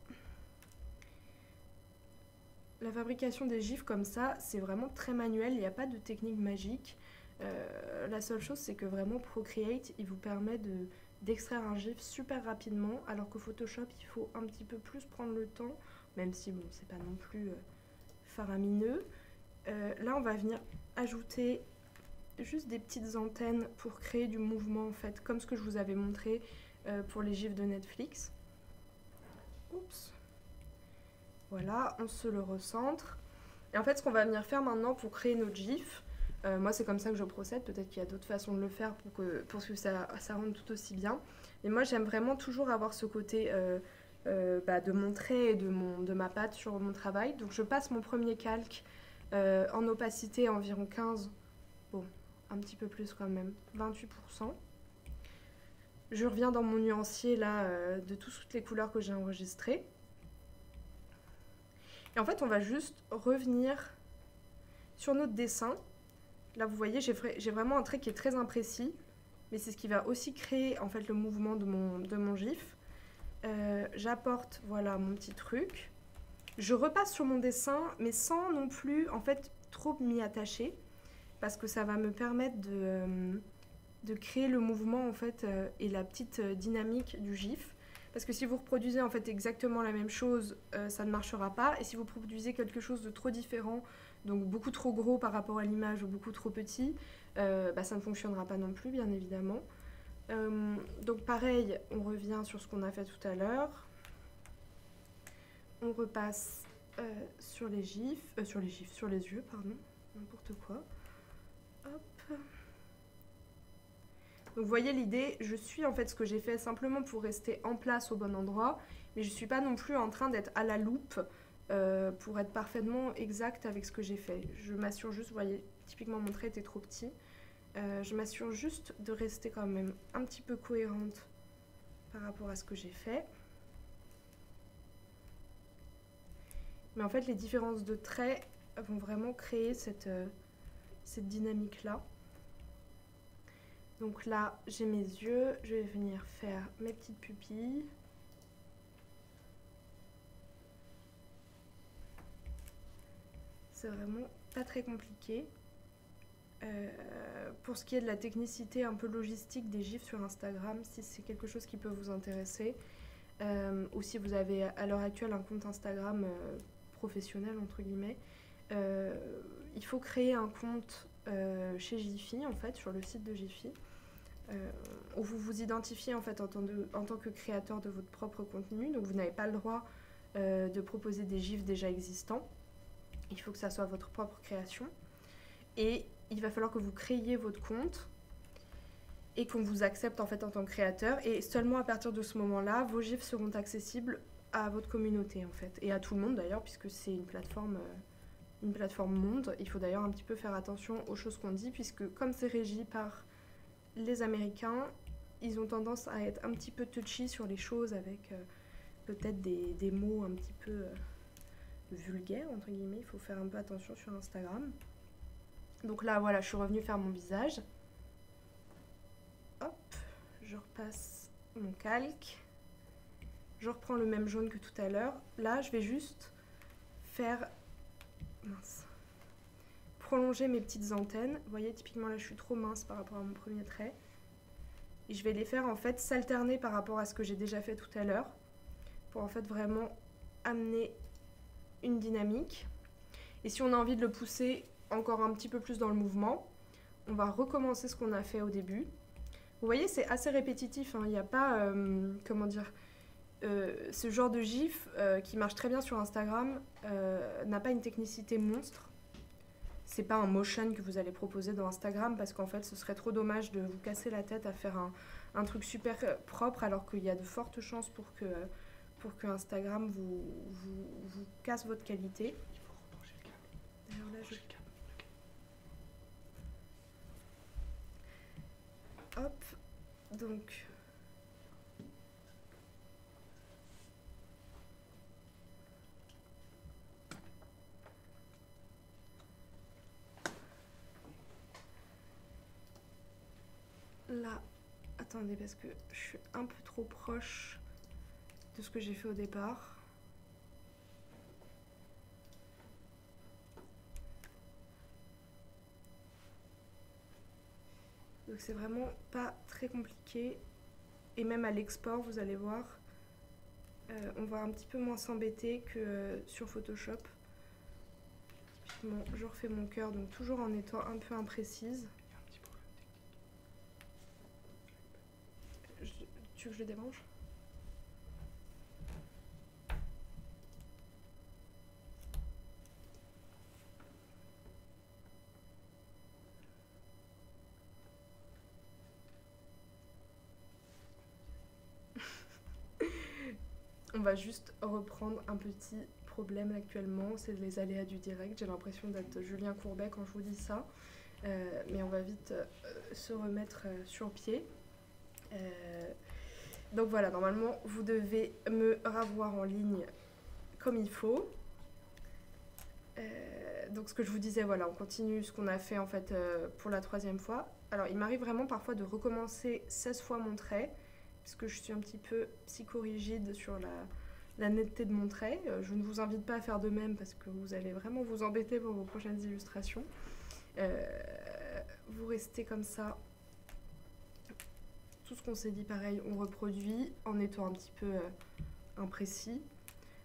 La fabrication des gifs comme ça, c'est vraiment très manuel, il n'y a pas de technique magique. Euh, la seule chose, c'est que vraiment Procreate, il vous permet de d'extraire un gif super rapidement, alors que Photoshop, il faut un petit peu plus prendre le temps, même si bon, c'est pas non plus euh, faramineux. Euh, là, on va venir ajouter juste des petites antennes pour créer du mouvement, en fait, comme ce que je vous avais montré euh, pour les gifs de Netflix. Oups. Voilà, on se le recentre. Et en fait, ce qu'on va venir faire maintenant pour créer notre gif, euh, moi c'est comme ça que je procède, peut-être qu'il y a d'autres façons de le faire pour que, pour que ça, ça rende tout aussi bien. Mais moi j'aime vraiment toujours avoir ce côté euh, euh, bah, de montrer de, mon, de ma patte sur mon travail. Donc je passe mon premier calque euh, en opacité à environ quinze pour cent, bon, un petit peu plus quand même, vingt-huit pour cent. Je reviens dans mon nuancier là euh, de toutes les couleurs que j'ai enregistrées. Et en fait, on va juste revenir sur notre dessin. Là, vous voyez, j'ai vraiment un trait qui est très imprécis, mais c'est ce qui va aussi créer en fait le mouvement de mon, de mon gif. Euh, J'apporte, voilà, mon petit truc. Je repasse sur mon dessin, mais sans non plus, en fait, trop m'y attacher, parce que ça va me permettre de, euh, de créer le mouvement, en fait, euh, et la petite dynamique du gif. Parce que si vous reproduisez en fait exactement la même chose, euh, ça ne marchera pas. Et si vous produisez quelque chose de trop différent, donc beaucoup trop gros par rapport à l'image ou beaucoup trop petit, euh, bah, ça ne fonctionnera pas non plus, bien évidemment. Euh, donc pareil, on revient sur ce qu'on a fait tout à l'heure. On repasse euh, sur les gifs, euh, sur les gifs, sur les yeux, pardon, n'importe quoi. Hop. Donc vous voyez l'idée, je suis en fait ce que j'ai fait simplement pour rester en place au bon endroit, mais je ne suis pas non plus en train d'être à la loupe euh, pour être parfaitement exacte avec ce que j'ai fait. Je m'assure juste, vous voyez, typiquement mon trait était trop petit, euh, je m'assure juste de rester quand même un petit peu cohérente par rapport à ce que j'ai fait. Mais en fait les différences de traits vont vraiment créer cette, euh, cette dynamique-là. Donc là, j'ai mes yeux, je vais venir faire mes petites pupilles. C'est vraiment pas très compliqué. Euh, pour ce qui est de la technicité un peu logistique des gifs sur Instagram, si c'est quelque chose qui peut vous intéresser, euh, ou si vous avez à l'heure actuelle un compte Instagram euh, professionnel, entre guillemets, euh, il faut créer un compte euh, chez Giphy, en fait, sur le site de Giphy. Euh, où vous vous identifiez en fait en tant, de, en tant que créateur de votre propre contenu, donc vous n'avez pas le droit euh, de proposer des gifs déjà existants, il faut que ça soit votre propre création, et il va falloir que vous créiez votre compte et qu'on vous accepte en fait en tant que créateur, et seulement à partir de ce moment-là, vos gifs seront accessibles à votre communauté en fait, et à tout le monde d'ailleurs, puisque c'est une plateforme... Euh, une plateforme monde. Il faut d'ailleurs un petit peu faire attention aux choses qu'on dit, puisque comme c'est régi par les Américains, ils ont tendance à être un petit peu touchy sur les choses avec euh, peut-être des, des mots un petit peu euh, vulgaires, entre guillemets. Il faut faire un peu attention sur Instagram. Donc là, voilà, je suis revenue faire mon visage. Hop, je repasse mon calque. Je reprends le même jaune que tout à l'heure. Là, je vais juste faire... mince. Prolonger mes petites antennes. Vous voyez, typiquement là, je suis trop mince par rapport à mon premier trait. Et je vais les faire en fait s'alterner par rapport à ce que j'ai déjà fait tout à l'heure, pour en fait vraiment amener une dynamique. Et si on a envie de le pousser encore un petit peu plus dans le mouvement, on va recommencer ce qu'on a fait au début. Vous voyez, c'est assez répétitif, hein. Il n'y a pas, euh, comment dire... Euh, ce genre de gif euh, qui marche très bien sur Instagram euh, n'a pas une technicité monstre. C'est pas un motion que vous allez proposer dans Instagram, parce qu'en fait ce serait trop dommage de vous casser la tête à faire un, un truc super propre, alors qu'il y a de fortes chances pour que, pour que Instagram vous, vous, vous casse votre qualité. Il faut rebrancher le câble. D'ailleurs là je... le câble. Hop, donc... là, attendez, parce que je suis un peu trop proche de ce que j'ai fait au départ. Donc c'est vraiment pas très compliqué. Et même à l'export, vous allez voir, euh, on va un petit peu moins s'embêter que euh, sur Photoshop. Typiquement, je refais mon cœur, donc toujours en étant un peu imprécise. Tu veux que je le débranche? va juste reprendre un petit problème actuellement, c'est les aléas du direct. J'ai l'impression d'être Julien Courbet quand je vous dis ça. Euh, mais on va vite euh, se remettre euh, sur pied. Euh, donc voilà, normalement, vous devez me revoir en ligne comme il faut. Euh, donc ce que je vous disais, voilà, on continue ce qu'on a fait en fait euh, pour la troisième fois. Alors il m'arrive vraiment parfois de recommencer seize fois mon trait, parce que je suis un petit peu psychorigide sur la, la netteté de mon trait. Euh, je ne vous invite pas à faire de même, parce que vous allez vraiment vous embêter pour vos prochaines illustrations. Euh, vous restez comme ça. Tout ce qu'on s'est dit, pareil, on reproduit en étant un petit peu euh, imprécis.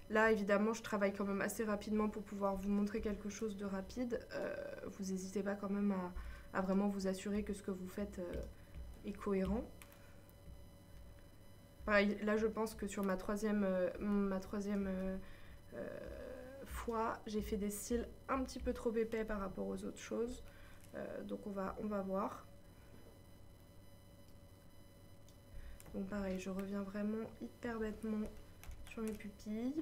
Là, évidemment, je travaille quand même assez rapidement pour pouvoir vous montrer quelque chose de rapide. Euh, vous n'hésitez pas quand même à, à vraiment vous assurer que ce que vous faites euh, est cohérent. Pareil, là, je pense que sur ma troisième, euh, ma troisième euh, euh, fois, j'ai fait des cils un petit peu trop épais par rapport aux autres choses. Euh, donc, on va, on va voir. Donc, pareil, je reviens vraiment hyper bêtement sur mes pupilles.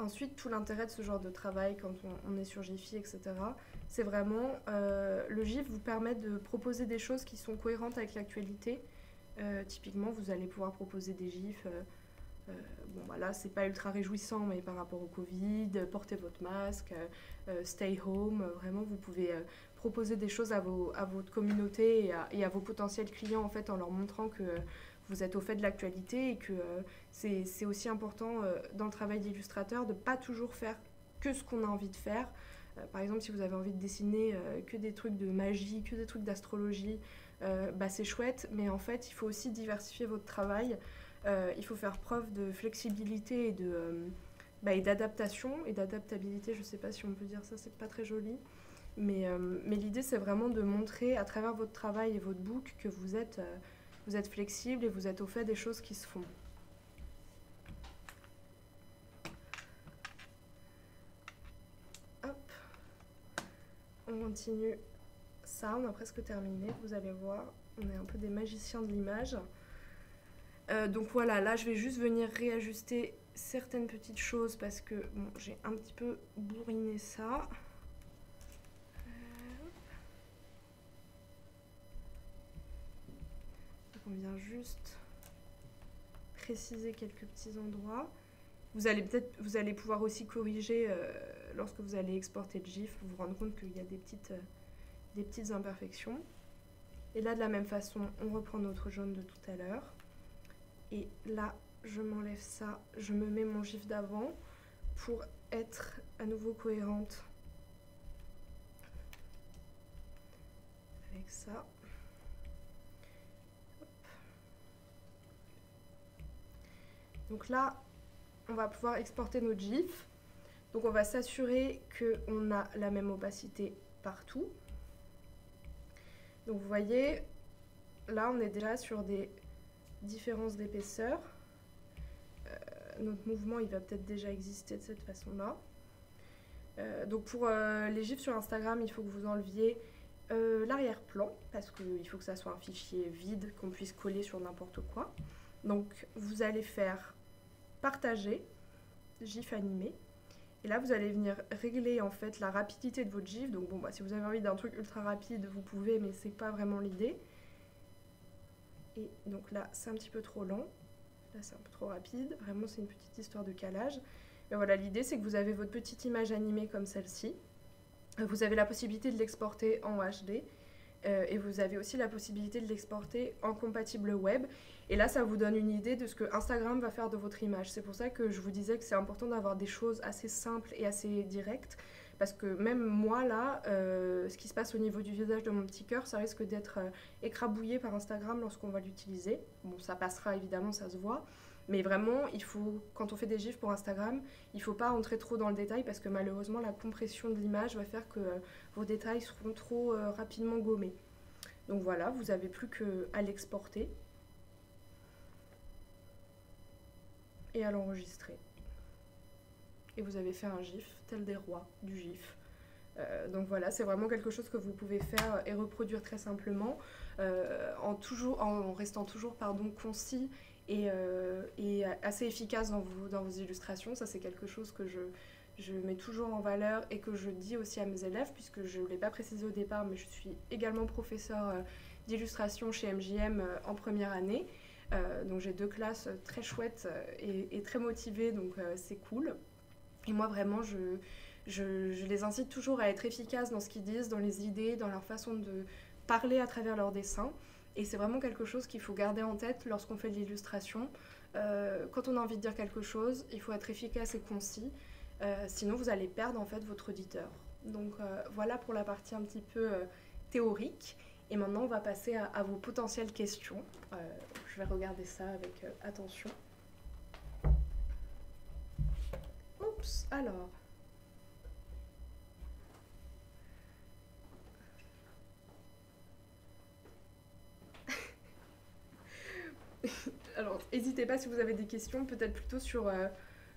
Ensuite, tout l'intérêt de ce genre de travail, quand on, on est sur Giphy, et cetera, c'est vraiment, euh, le GIF vous permet de proposer des choses qui sont cohérentes avec l'actualité. Euh, typiquement, vous allez pouvoir proposer des GIFs, euh, euh, bon bah là, c'est pas ultra réjouissant, mais par rapport au Covid, portez votre masque, euh, stay home, euh, vraiment, vous pouvez euh, proposer des choses à, vos, à votre communauté et à, et à vos potentiels clients, en fait, en leur montrant que... Euh, vous êtes au fait de l'actualité et que euh, c'est aussi important euh, dans le travail d'illustrateur de ne pas toujours faire que ce qu'on a envie de faire. Euh, par exemple, si vous avez envie de dessiner euh, que des trucs de magie, que des trucs d'astrologie, euh, bah, c'est chouette, mais en fait, il faut aussi diversifier votre travail. Euh, il faut faire preuve de flexibilité et de, euh, bah, et d'adaptation et d'adaptabilité. Je ne sais pas si on peut dire ça, c'est pas très joli. Mais, euh, mais l'idée, c'est vraiment de montrer à travers votre travail et votre book que vous êtes... Euh, Vous êtes flexible et vous êtes au fait des choses qui se font. Hop. On continue ça, on a presque terminé, vous allez voir, on est un peu des magiciens de l'image. Euh, donc voilà, là je vais juste venir réajuster certaines petites choses parce que bon, j'ai un petit peu bourriné ça. On vient juste préciser quelques petits endroits. Vous allez peut-être, vous allez pouvoir aussi corriger euh, lorsque vous allez exporter le GIF, pour vous rendre compte qu'il y a des petites, euh, des petites imperfections. Et là, de la même façon, on reprend notre jaune de tout à l'heure. Et là, je m'enlève ça, je me mets mon GIF d'avant pour être à nouveau cohérente avec ça. Donc là, on va pouvoir exporter nos GIFs. Donc on va s'assurer qu'on a la même opacité partout. Donc vous voyez, là on est déjà sur des différences d'épaisseur. Euh, notre mouvement, il va peut-être déjà exister de cette façon-là. Euh, donc pour euh, les GIFs sur Instagram, il faut que vous enleviez euh, l'arrière-plan, parce qu'il faut que ça soit un fichier vide qu'on puisse coller sur n'importe quoi. Donc vous allez faire partager, GIF animé, et là vous allez venir régler en fait la rapidité de votre GIF. Donc bon bah si vous avez envie d'un truc ultra rapide vous pouvez, mais c'est pas vraiment l'idée. Et donc là c'est un petit peu trop lent, là c'est un peu trop rapide, vraiment c'est une petite histoire de calage. Mais voilà, l'idée c'est que vous avez votre petite image animée comme celle-ci, vous avez la possibilité de l'exporter en H D. Euh, et vous avez aussi la possibilité de l'exporter en compatible web. Et là, ça vous donne une idée de ce que Instagram va faire de votre image. C'est pour ça que je vous disais que c'est important d'avoir des choses assez simples et assez directes. Parce que même moi, là, euh, ce qui se passe au niveau du visage de mon petit cœur, ça risque d'être euh, écrabouillé par Instagram lorsqu'on va l'utiliser. Bon, ça passera évidemment, ça se voit. Mais vraiment, il faut, quand on fait des gifs pour Instagram, il ne faut pas entrer trop dans le détail parce que malheureusement, la compression de l'image va faire que euh, vos détails seront trop euh, rapidement gommés. Donc voilà, vous n'avez plus qu'à l'exporter et à l'enregistrer. Et vous avez fait un gif, tel des rois du gif. Euh, donc voilà, c'est vraiment quelque chose que vous pouvez faire et reproduire très simplement, euh, en, toujours, en restant toujours pardon, concis et, euh, et assez efficace dans vos, dans vos illustrations. Ça, c'est quelque chose que je, je mets toujours en valeur et que je dis aussi à mes élèves, puisque je ne l'ai pas précisé au départ, mais je suis également professeure d'illustration chez M J M en première année. Euh, donc j'ai deux classes très chouettes et, et très motivées, donc euh, c'est cool. Et moi vraiment, je, je, je les incite toujours à être efficaces dans ce qu'ils disent, dans les idées, dans leur façon de parler à travers leurs dessins. Et c'est vraiment quelque chose qu'il faut garder en tête lorsqu'on fait de l'illustration. Euh, quand on a envie de dire quelque chose, il faut être efficace et concis, euh, sinon vous allez perdre en fait votre auditeur. Donc euh, voilà pour la partie un petit peu euh, théorique. Et maintenant, on va passer à, à vos potentielles questions. Euh, je vais regarder ça avec euh, attention. Oups, alors. Alors, n'hésitez pas si vous avez des questions, peut-être plutôt sur euh,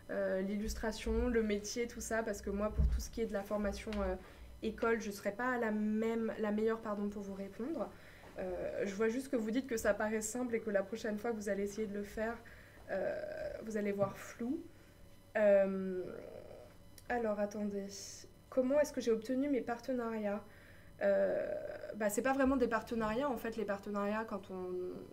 euh, l'illustration, le métier, tout ça, parce que moi, pour tout ce qui est de la formation... Euh, école, je ne serai pas la, même, la meilleure pardon, pour vous répondre. Euh, je vois juste que vous dites que ça paraît simple et que la prochaine fois que vous allez essayer de le faire, euh, vous allez voir flou. Euh, alors, attendez. Comment est-ce que j'ai obtenu mes partenariats? euh, bah, Ce n'est pas vraiment des partenariats. En fait, les partenariats, quand on,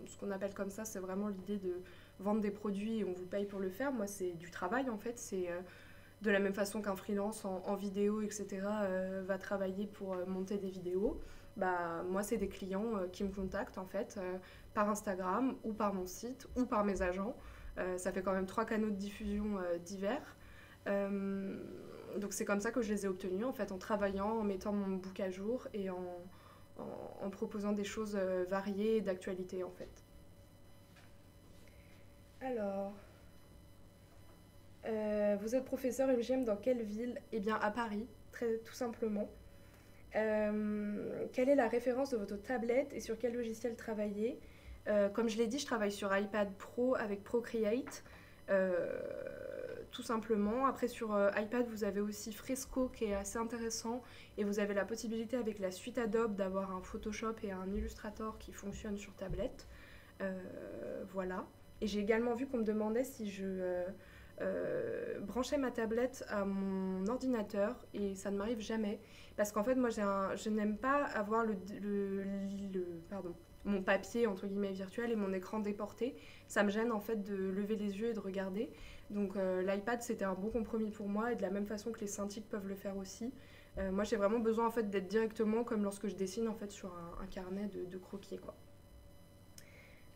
ce qu'on appelle comme ça, c'est vraiment l'idée de vendre des produits et on vous paye pour le faire. Moi, c'est du travail, en fait. C'est... Euh, de la même façon qu'un freelance en, en vidéo, et cetera, euh, va travailler pour euh, monter des vidéos, bah, moi, c'est des clients euh, qui me contactent, en fait, euh, par Instagram ou par mon site ou par mes agents. Euh, ça fait quand même trois canaux de diffusion euh, divers. Euh, donc, c'est comme ça que je les ai obtenus, en fait, en travaillant, en mettant mon book à jour et en, en, en proposant des choses euh, variées et d'actualité, en fait. Alors... Euh, vous êtes professeur M J M dans quelle ville? Eh bien, à Paris, très, tout simplement. Euh, quelle est la référence de votre tablette et sur quel logiciel travaillez? euh, Comme je l'ai dit, je travaille sur iPad Pro avec Procreate, euh, tout simplement. Après, sur euh, iPad, vous avez aussi Fresco qui est assez intéressant et vous avez la possibilité avec la suite Adobe d'avoir un Photoshop et un Illustrator qui fonctionnent sur tablette. Euh, voilà. Et j'ai également vu qu'on me demandait si je... Euh, Euh, brancher ma tablette à mon ordinateur et ça ne m'arrive jamais parce qu'en fait moi j'ai un, je n'aime pas avoir le, le, le, pardon, mon papier entre guillemets virtuel et mon écran déporté, ça me gêne en fait de lever les yeux et de regarder, donc euh, l'iPad c'était un bon compromis pour moi et de la même façon que les syntiques peuvent le faire aussi. Euh, moi j'ai vraiment besoin en fait d'être directement comme lorsque je dessine en fait sur un, un carnet de, de croquis quoi.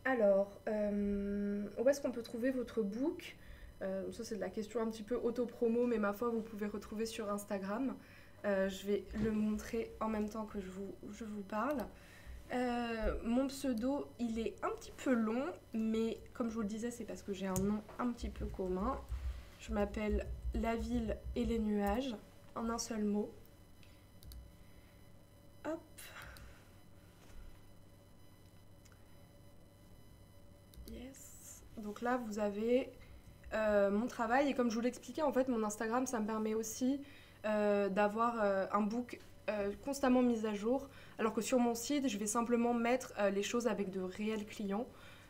Alors euh, où est-ce qu'on peut trouver votre book? Euh, ça, c'est de la question un petit peu auto-promo, mais ma foi, vous pouvez retrouver sur Instagram. Euh, je vais le montrer en même temps que je vous, je vous parle. Euh, mon pseudo, il est un petit peu long, mais comme je vous le disais, c'est parce que j'ai un nom un petit peu commun. Je m'appelle La ville et les nuages, en un seul mot. Hop. Yes. Donc là, vous avez... Euh, mon travail, et comme je vous l'expliquais, en fait, mon Instagram, ça me permet aussi euh, d'avoir euh, un book euh, constamment mis à jour, alors que sur mon site, je vais simplement mettre euh, les choses avec de réels clients.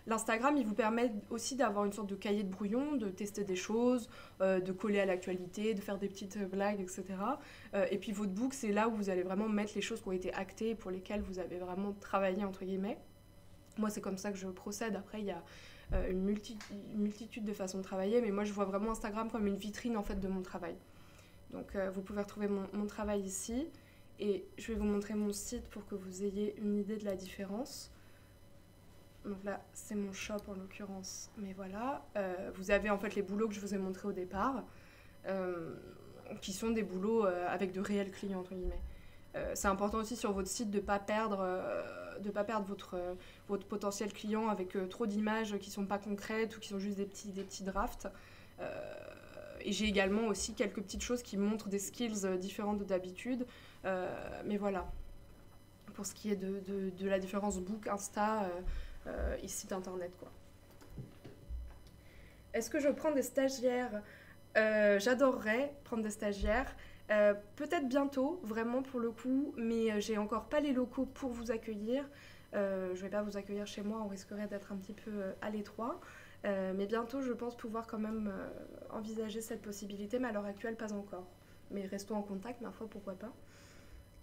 L'Instagram, il vous permet aussi d'avoir une sorte de cahier de brouillon, de tester des choses, euh, de coller à l'actualité, de faire des petites blagues, et cetera. Euh, et puis, votre book, c'est là où vous allez vraiment mettre les choses qui ont été actées et pour lesquelles vous avez vraiment travaillé, entre guillemets. Moi, c'est comme ça que je procède. Après, il y a... Une, multi, une multitude de façons de travailler, mais moi je vois vraiment Instagram comme une vitrine en fait de mon travail. Donc euh, vous pouvez retrouver mon, mon travail ici et je vais vous montrer mon site pour que vous ayez une idée de la différence. Donc là c'est mon shop en l'occurrence, mais voilà. Euh, vous avez en fait les boulots que je vous ai montrés au départ, euh, qui sont des boulots euh, avec de réels clients entre guillemets. Euh, c'est important aussi sur votre site de ne pas perdre... Euh, de ne pas perdre votre, votre potentiel client avec euh, trop d'images qui ne sont pas concrètes ou qui sont juste des petits, des petits drafts. Euh, et j'ai également aussi quelques petites choses qui montrent des skills euh, différentes de d'habitude. Euh, mais voilà, pour ce qui est de, de, de la différence book, Insta, euh, euh, et site internet, quoi. Est-ce que je prends des stagiaires? euh, J'adorerais prendre des stagiaires. Euh, peut-être bientôt, vraiment pour le coup, mais j'ai encore pas les locaux pour vous accueillir. Euh, je vais pas vous accueillir chez moi, on risquerait d'être un petit peu à l'étroit. Euh, mais bientôt, je pense pouvoir quand même euh, envisager cette possibilité, mais à l'heure actuelle, pas encore. Mais restons en contact, ma foi, pourquoi pas.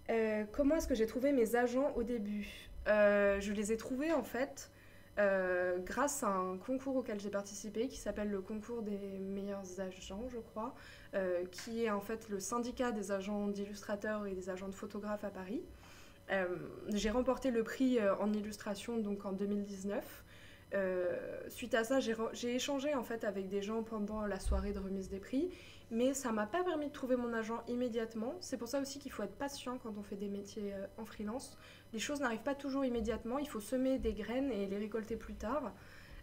Euh, comment est-ce que j'ai trouvé mes agents au début? euh, Je les ai trouvés, en fait, euh, grâce à un concours auquel j'ai participé, qui s'appelle le concours des meilleurs agents, je crois, euh, qui est en fait le syndicat des agents d'illustrateurs et des agents de photographes à Paris. Euh, j'ai remporté le prix en illustration, donc en deux mille dix-neuf. Euh, suite à ça, j'ai échangé en fait avec des gens pendant la soirée de remise des prix, mais ça m'a pas permis de trouver mon agent immédiatement. C'est pour ça aussi qu'il faut être patient quand on fait des métiers en freelance. Les choses n'arrivent pas toujours immédiatement, il faut semer des graines et les récolter plus tard.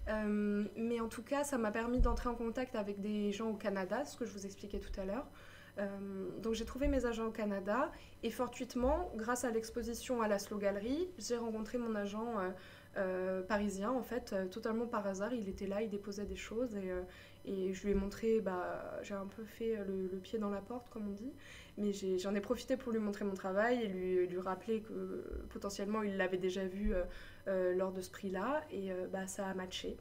Euh, mais en tout cas, ça m'a permis d'entrer en contact avec des gens au Canada, ce que je vous expliquais tout à l'heure. Euh, donc j'ai trouvé mes agents au Canada et fortuitement, grâce à l'exposition à la Slow Gallery, j'ai rencontré mon agent... Euh, Euh, parisien en fait, euh, totalement par hasard. Il était là, il déposait des choses et, euh, et je lui ai montré, bah, j'ai un peu fait le, le pied dans la porte comme on dit, mais j'en ai, ai profité pour lui montrer mon travail et lui, lui rappeler que euh, potentiellement il l'avait déjà vu euh, euh, lors de ce prix là et euh, bah, ça a matché.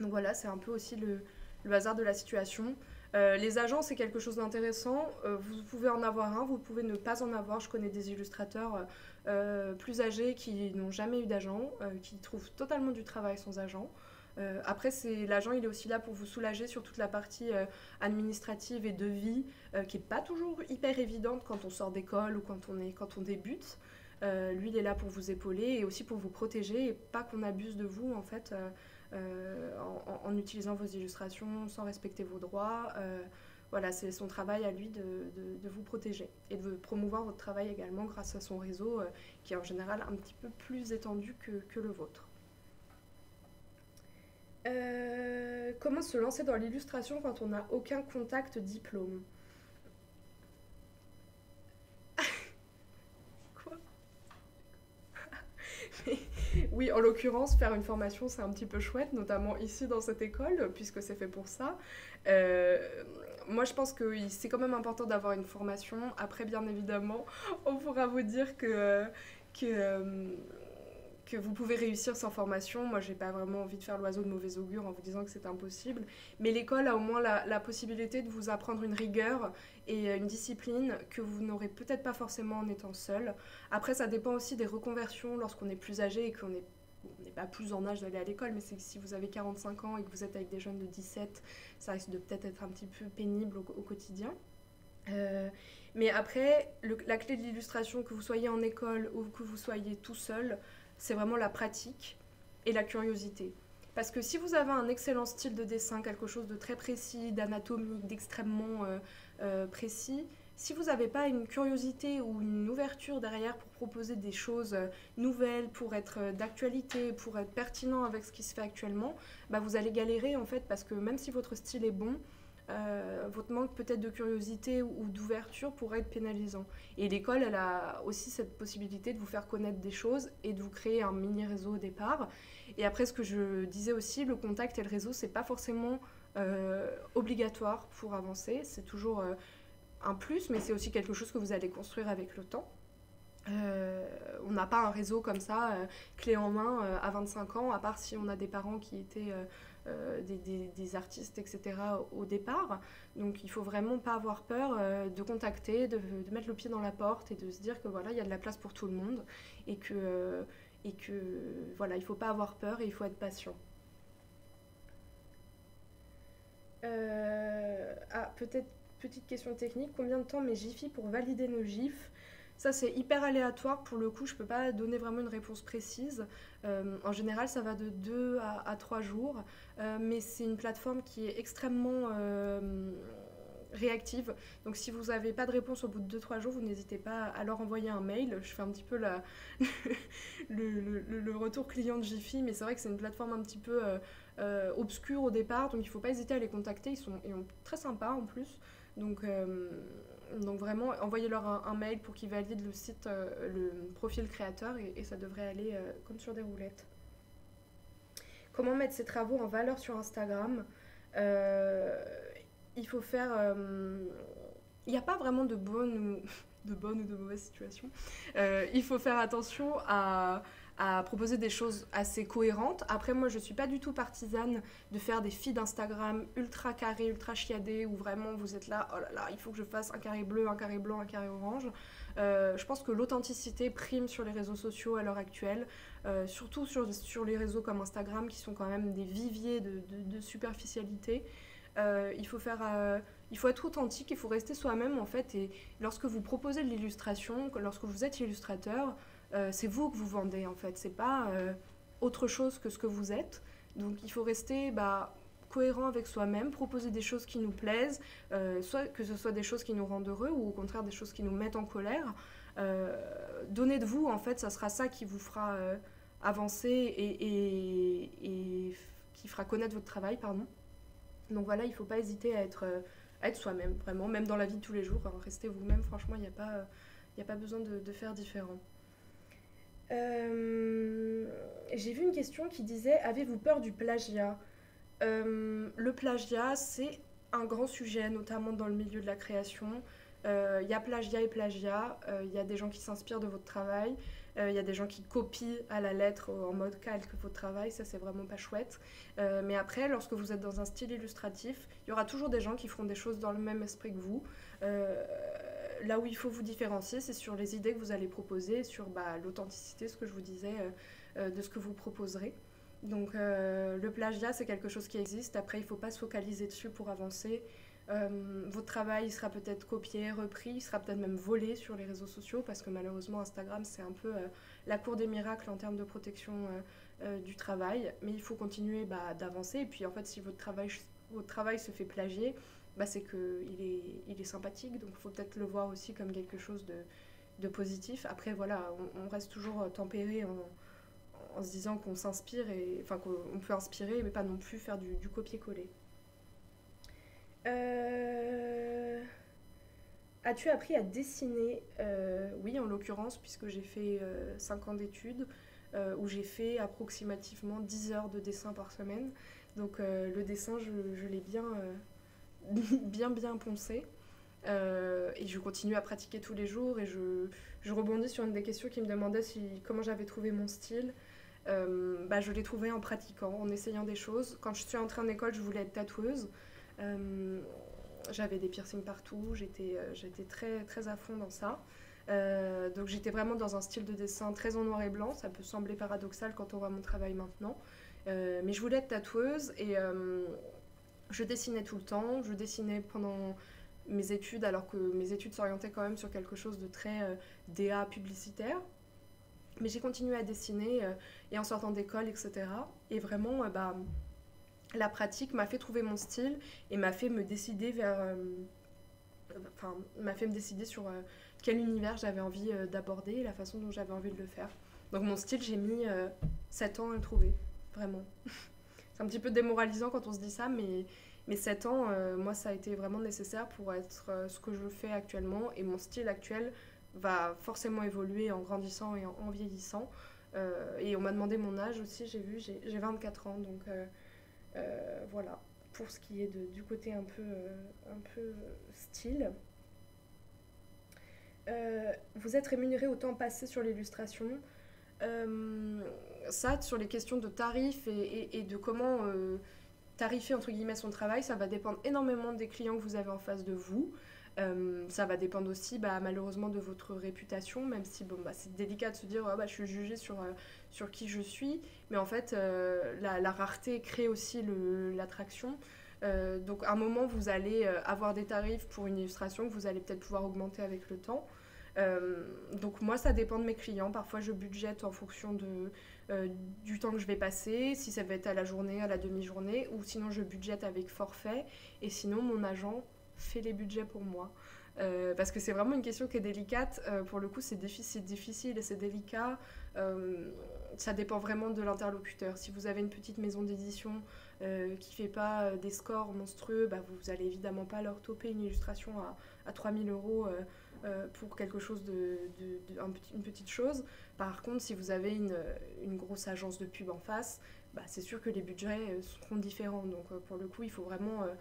Donc voilà, c'est un peu aussi le, le hasard de la situation. Euh, les agents, c'est quelque chose d'intéressant, euh, vous pouvez en avoir un, vous pouvez ne pas en avoir. Je connais des illustrateurs euh, plus âgés qui n'ont jamais eu d'agent, euh, qui trouvent totalement du travail sans agent. Euh, après, l'agent, il est aussi là pour vous soulager sur toute la partie euh, administrative et de vie, euh, qui n'est pas toujours hyper évidente quand on sort d'école ou quand on, est, quand on débute. Euh, lui, il est là pour vous épauler et aussi pour vous protéger et pas qu'on abuse de vous, en fait. Euh, Euh, en, en utilisant vos illustrations, sans respecter vos droits. Euh, voilà, c'est son travail à lui de, de, de vous protéger et de promouvoir votre travail également grâce à son réseau euh, qui est en général un petit peu plus étendu que, que le vôtre. Euh, comment se lancer dans l'illustration quand on n'a aucun contact diplôme? Quoi? Mais... Oui, en l'occurrence, faire une formation, c'est un petit peu chouette, notamment ici dans cette école, puisque c'est fait pour ça. Euh, moi, je pense que c'est quand même important d'avoir une formation. Après, bien évidemment, on pourra vous dire que, que, que vous pouvez réussir sans formation. Moi, j'ai pas vraiment envie de faire l'oiseau de mauvais augure en vous disant que c'est impossible. Mais l'école a au moins la, la possibilité de vous apprendre une rigueur et une discipline que vous n'aurez peut-être pas forcément en étant seul. Après, ça dépend aussi des reconversions lorsqu'on est plus âgé et qu'on n'est pas plus en âge d'aller à l'école, mais c'est que si vous avez quarante-cinq ans et que vous êtes avec des jeunes de dix-sept, ça risque de peut-être être un petit peu pénible au, au quotidien. Euh, mais après, le, la clé de l'illustration, que vous soyez en école ou que vous soyez tout seul, c'est vraiment la pratique et la curiosité. Parce que si vous avez un excellent style de dessin, quelque chose de très précis, d'anatomique, d'extrêmement euh, euh, précis, si vous n'avez pas une curiosité ou une ouverture derrière pour proposer des choses nouvelles, pour être d'actualité, pour être pertinent avec ce qui se fait actuellement, bah vous allez galérer en fait, parce que même si votre style est bon, Euh, votre manque peut-être de curiosité ou d'ouverture pourrait être pénalisant. Et l'école, elle a aussi cette possibilité de vous faire connaître des choses et de vous créer un mini-réseau au départ. Et après, ce que je disais aussi, le contact et le réseau, c'est pas forcément euh, obligatoire pour avancer. C'est toujours euh, un plus, mais c'est aussi quelque chose que vous allez construire avec le temps. Euh, on n'a pas un réseau comme ça, euh, clé en main, euh, à vingt-cinq ans, à part si on a des parents qui étaient... Euh, Euh, des, des, des artistes, et cetera au départ. Donc il ne faut vraiment pas avoir peur euh, de contacter, de, de mettre le pied dans la porte et de se dire que voilà, il y a de la place pour tout le monde et que, euh, et que voilà, il ne faut pas avoir peur et il faut être patient. Euh, ah, peut-être petite question technique, combien de temps met Giphy pour valider nos gifs? Ça, c'est hyper aléatoire. Pour le coup, je ne peux pas donner vraiment une réponse précise. Euh, en général, ça va de deux à trois jours. Euh, mais c'est une plateforme qui est extrêmement euh, réactive. Donc, si vous n'avez pas de réponse au bout de deux à trois jours, vous n'hésitez pas à leur envoyer un mail. Je fais un petit peu la le, le, le retour client de Giphy. Mais c'est vrai que c'est une plateforme un petit peu euh, euh, obscure au départ. Donc, il ne faut pas hésiter à les contacter. Ils sont, ils sont très sympas en plus. Donc... Euh, Donc vraiment, envoyez-leur un, un mail pour qu'ils valident le site, euh, le profil créateur et, et ça devrait aller euh, comme sur des roulettes. Comment mettre ses travaux en valeur sur Instagram? euh, Il faut faire... Euh, il n'y a pas vraiment de bonne, de bonne ou de mauvaise situation. Euh, il faut faire attention à, à proposer des choses assez cohérentes. Après, moi, je ne suis pas du tout partisane de faire des feeds Instagram ultra carrés, ultra chiadés, où vraiment vous êtes là, oh là là, il faut que je fasse un carré bleu, un carré blanc, un carré orange. Euh, je pense que l'authenticité prime sur les réseaux sociaux à l'heure actuelle, euh, surtout sur, sur les réseaux comme Instagram, qui sont quand même des viviers de, de, de superficialité. Euh, il faut faire, euh, il faut être authentique, il faut rester soi-même en fait. Et lorsque vous proposez de l'illustration, lorsque vous êtes illustrateur, euh, c'est vous que vous vendez en fait. C'est pas euh, autre chose que ce que vous êtes. Donc il faut rester bah, cohérent avec soi-même, proposer des choses qui nous plaisent, euh, soit que ce soit des choses qui nous rendent heureux ou au contraire des choses qui nous mettent en colère. Euh, donner de vous en fait, ça sera ça qui vous fera euh, avancer et, et, et qui fera connaître votre travail, pardon. Donc voilà, il ne faut pas hésiter à être, à être soi-même, vraiment, même dans la vie de tous les jours. Hein, restez vous-même, franchement, il n'y a pas, y a pas besoin de, de faire différent. Euh, j'ai vu une question qui disait « Avez-vous peur du plagiat ?» euh, Le plagiat, c'est un grand sujet, notamment dans le milieu de la création. Il euh, y a plagiat et plagiat, il euh, y a des gens qui s'inspirent de votre travail, il euh, y a des gens qui copient à la lettre en mode calque votre travail, ça c'est vraiment pas chouette. Euh, mais après, lorsque vous êtes dans un style illustratif, il y aura toujours des gens qui feront des choses dans le même esprit que vous. Euh, là où il faut vous différencier, c'est sur les idées que vous allez proposer, sur bah, l'authenticité, ce que je vous disais, euh, de ce que vous proposerez. Donc euh, le plagiat, c'est quelque chose qui existe, après il ne faut pas se focaliser dessus pour avancer. Euh, votre travail il sera peut-être copié, repris, il sera peut-être même volé sur les réseaux sociaux parce que malheureusement Instagram c'est un peu euh, la cour des miracles en termes de protection euh, euh, du travail, mais il faut continuer bah, d'avancer et puis en fait si votre travail, votre travail se fait plagier, bah, c'est qu'il est, il est sympathique, donc il faut peut-être le voir aussi comme quelque chose de, de positif. Après voilà, on, on reste toujours tempéré en, en se disant qu'on s'inspire, enfin qu'on peut inspirer mais pas non plus faire du, du copier-coller. Euh... As-tu appris à dessiner? euh, Oui, en l'occurrence, puisque j'ai fait euh, cinq ans d'études, euh, où j'ai fait approximativement dix heures de dessin par semaine. Donc euh, le dessin, je, je l'ai bien, euh, bien, bien poncé. Euh, et je continue à pratiquer tous les jours. Et je, je rebondis sur une des questions qui me demandait si, comment j'avais trouvé mon style. Euh, bah, je l'ai trouvé en pratiquant, en essayant des choses. Quand je suis entrée en école, je voulais être tatoueuse. Euh, j'avais des piercings partout, j'étais euh, très, très à fond dans ça. Euh, donc j'étais vraiment dans un style de dessin très en noir et blanc, ça peut sembler paradoxal quand on voit mon travail maintenant. Euh, mais je voulais être tatoueuse et euh, je dessinais tout le temps, je dessinais pendant mes études alors que mes études s'orientaient quand même sur quelque chose de très euh, D A publicitaire. Mais j'ai continué à dessiner euh, et en sortant d'école, et cetera. Et vraiment, euh, bah... la pratique m'a fait trouver mon style et m'a fait me décider vers, euh, enfin, m'a fait me décider sur euh, quel univers j'avais envie euh, d'aborder et la façon dont j'avais envie de le faire. Donc mon style, j'ai mis euh, sept ans à le trouver, vraiment. C'est un petit peu démoralisant quand on se dit ça, mais, mais sept ans, euh, moi, ça a été vraiment nécessaire pour être euh, ce que je fais actuellement. Et mon style actuel va forcément évoluer en grandissant et en, en vieillissant. Euh, et on m'a demandé mon âge aussi, j'ai vu, j'ai vingt-quatre ans, donc... Euh, Euh, voilà, pour ce qui est de, du côté un peu, euh, un peu style. Euh, vous êtes rémunéré au temps passé sur l'illustration. Euh, ça, sur les questions de tarifs et, et, et de comment euh, tarifer entre guillemets son travail, ça va dépendre énormément des clients que vous avez en face de vous. Euh, ça va dépendre aussi bah, malheureusement de votre réputation, même si bon, bah, c'est délicat de se dire oh, bah, je suis jugée sur, euh, sur qui je suis, mais en fait euh, la, la rareté crée aussi l'attraction. Euh, donc à un moment vous allez euh, avoir des tarifs pour une illustration que vous allez peut-être pouvoir augmenter avec le temps. Euh, donc moi ça dépend de mes clients, parfois je budgète en fonction de, euh, du temps que je vais passer, si ça va être à la journée, à la demi-journée, ou sinon je budgète avec forfait, et sinon mon agent fait les budgets pour moi. Euh, parce que c'est vraiment une question qui est délicate. Euh, pour le coup, c'est difficile, difficile et c'est délicat. Euh, ça dépend vraiment de l'interlocuteur. Si vous avez une petite maison d'édition euh, qui ne fait pas des scores monstrueux, bah vous n'allez évidemment pas leur toper une illustration à, à trois mille euros euh, euh, pour quelque chose de, de, de un petit, une petite chose. Par contre, si vous avez une, une grosse agence de pub en face, bah c'est sûr que les budgets seront différents. Donc, euh, pour le coup, il faut vraiment... Euh,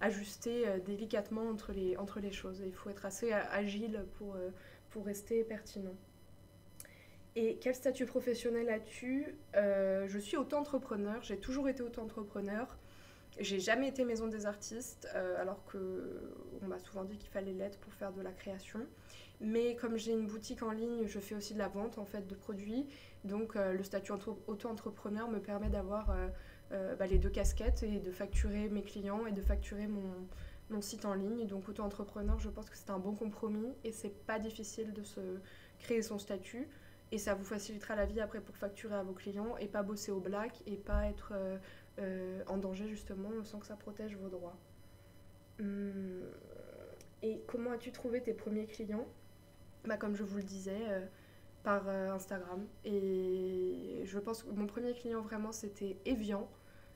ajuster euh, délicatement entre les, entre les choses. Il faut être assez agile pour, euh, pour rester pertinent. Et quel statut professionnel as-tu ? euh, Je suis auto-entrepreneur, j'ai toujours été auto-entrepreneur. J'ai jamais été maison des artistes, euh, alors qu'on m'a souvent dit qu'il fallait l'être pour faire de la création. Mais comme j'ai une boutique en ligne, je fais aussi de la vente en fait, de produits. Donc euh, le statut auto-entrepreneur me permet d'avoir euh, euh, bah, les deux casquettes et de facturer mes clients et de facturer mon, mon site en ligne. Donc auto-entrepreneur, je pense que c'est un bon compromis et c'est pas difficile de se créer son statut. Et ça vous facilitera la vie après pour facturer à vos clients et pas bosser au black et pas être euh, euh, en danger justement sans que ça protège vos droits. Hum. Et comment as-tu trouvé tes premiers clients ? Bah, comme je vous le disais, euh, par euh, Instagram. Et je pense que mon premier client vraiment c'était Evian.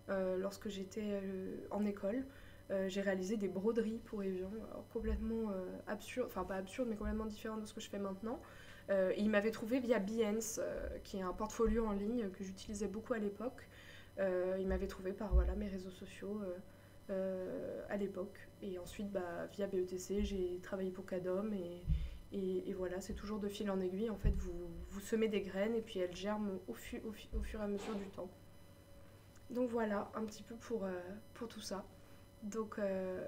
Euh, lorsque j'étais euh, en école, euh, j'ai réalisé des broderies pour Evian. Alors, complètement euh, absurde, enfin pas absurde mais complètement différent de ce que je fais maintenant. Euh, il m'avait trouvé via Behance, euh, qui est un portfolio en ligne que j'utilisais beaucoup à l'époque. Euh, il m'avait trouvé par voilà, mes réseaux sociaux euh, euh, à l'époque. Et ensuite, bah, via B E T C, j'ai travaillé pour Cadum. Et, et, et voilà, c'est toujours de fil en aiguille. En fait, vous, vous semez des graines et puis elles germent au, fu au, fu au fur et à mesure du temps. Donc voilà, un petit peu pour, euh, pour tout ça. Donc euh,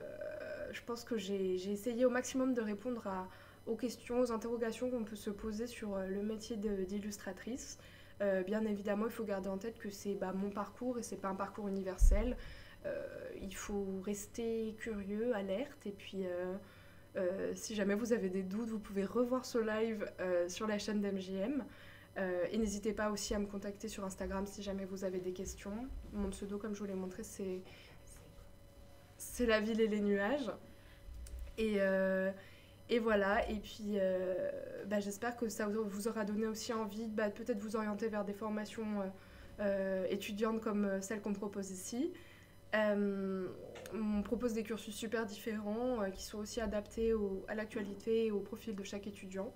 je pense que j'ai essayé au maximum de répondre à... aux questions, aux interrogations qu'on peut se poser sur le métier d'illustratrice. Euh, bien évidemment, il faut garder en tête que c'est bah, mon parcours et c'est pas un parcours universel. Euh, il faut rester curieux, alerte. Et puis, euh, euh, si jamais vous avez des doutes, vous pouvez revoir ce live euh, sur la chaîne d'M J M. Euh, et n'hésitez pas aussi à me contacter sur Instagram si jamais vous avez des questions. Mon pseudo, comme je vous l'ai montré, c'est c'est La ville et les nuages. Et... Euh, Et voilà, et puis euh, bah, j'espère que ça vous aura donné aussi envie de bah, peut-être vous orienter vers des formations euh, étudiantes comme celle qu'on propose ici. Euh, on propose des cursus super différents euh, qui sont aussi adaptés au, à l'actualité et au profil de chaque étudiant.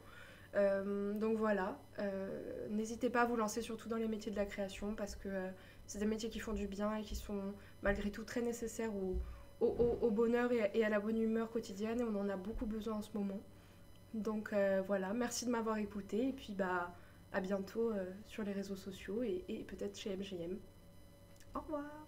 Euh, donc voilà, euh, n'hésitez pas à vous lancer surtout dans les métiers de la création parce que euh, c'est des métiers qui font du bien et qui sont malgré tout très nécessaires aux... Au, au, au bonheur et à, et à la bonne humeur quotidienne, et on en a beaucoup besoin en ce moment. Donc euh, voilà, merci de m'avoir écouté et puis bah à bientôt euh, sur les réseaux sociaux et, et peut-être chez M J M. Au revoir.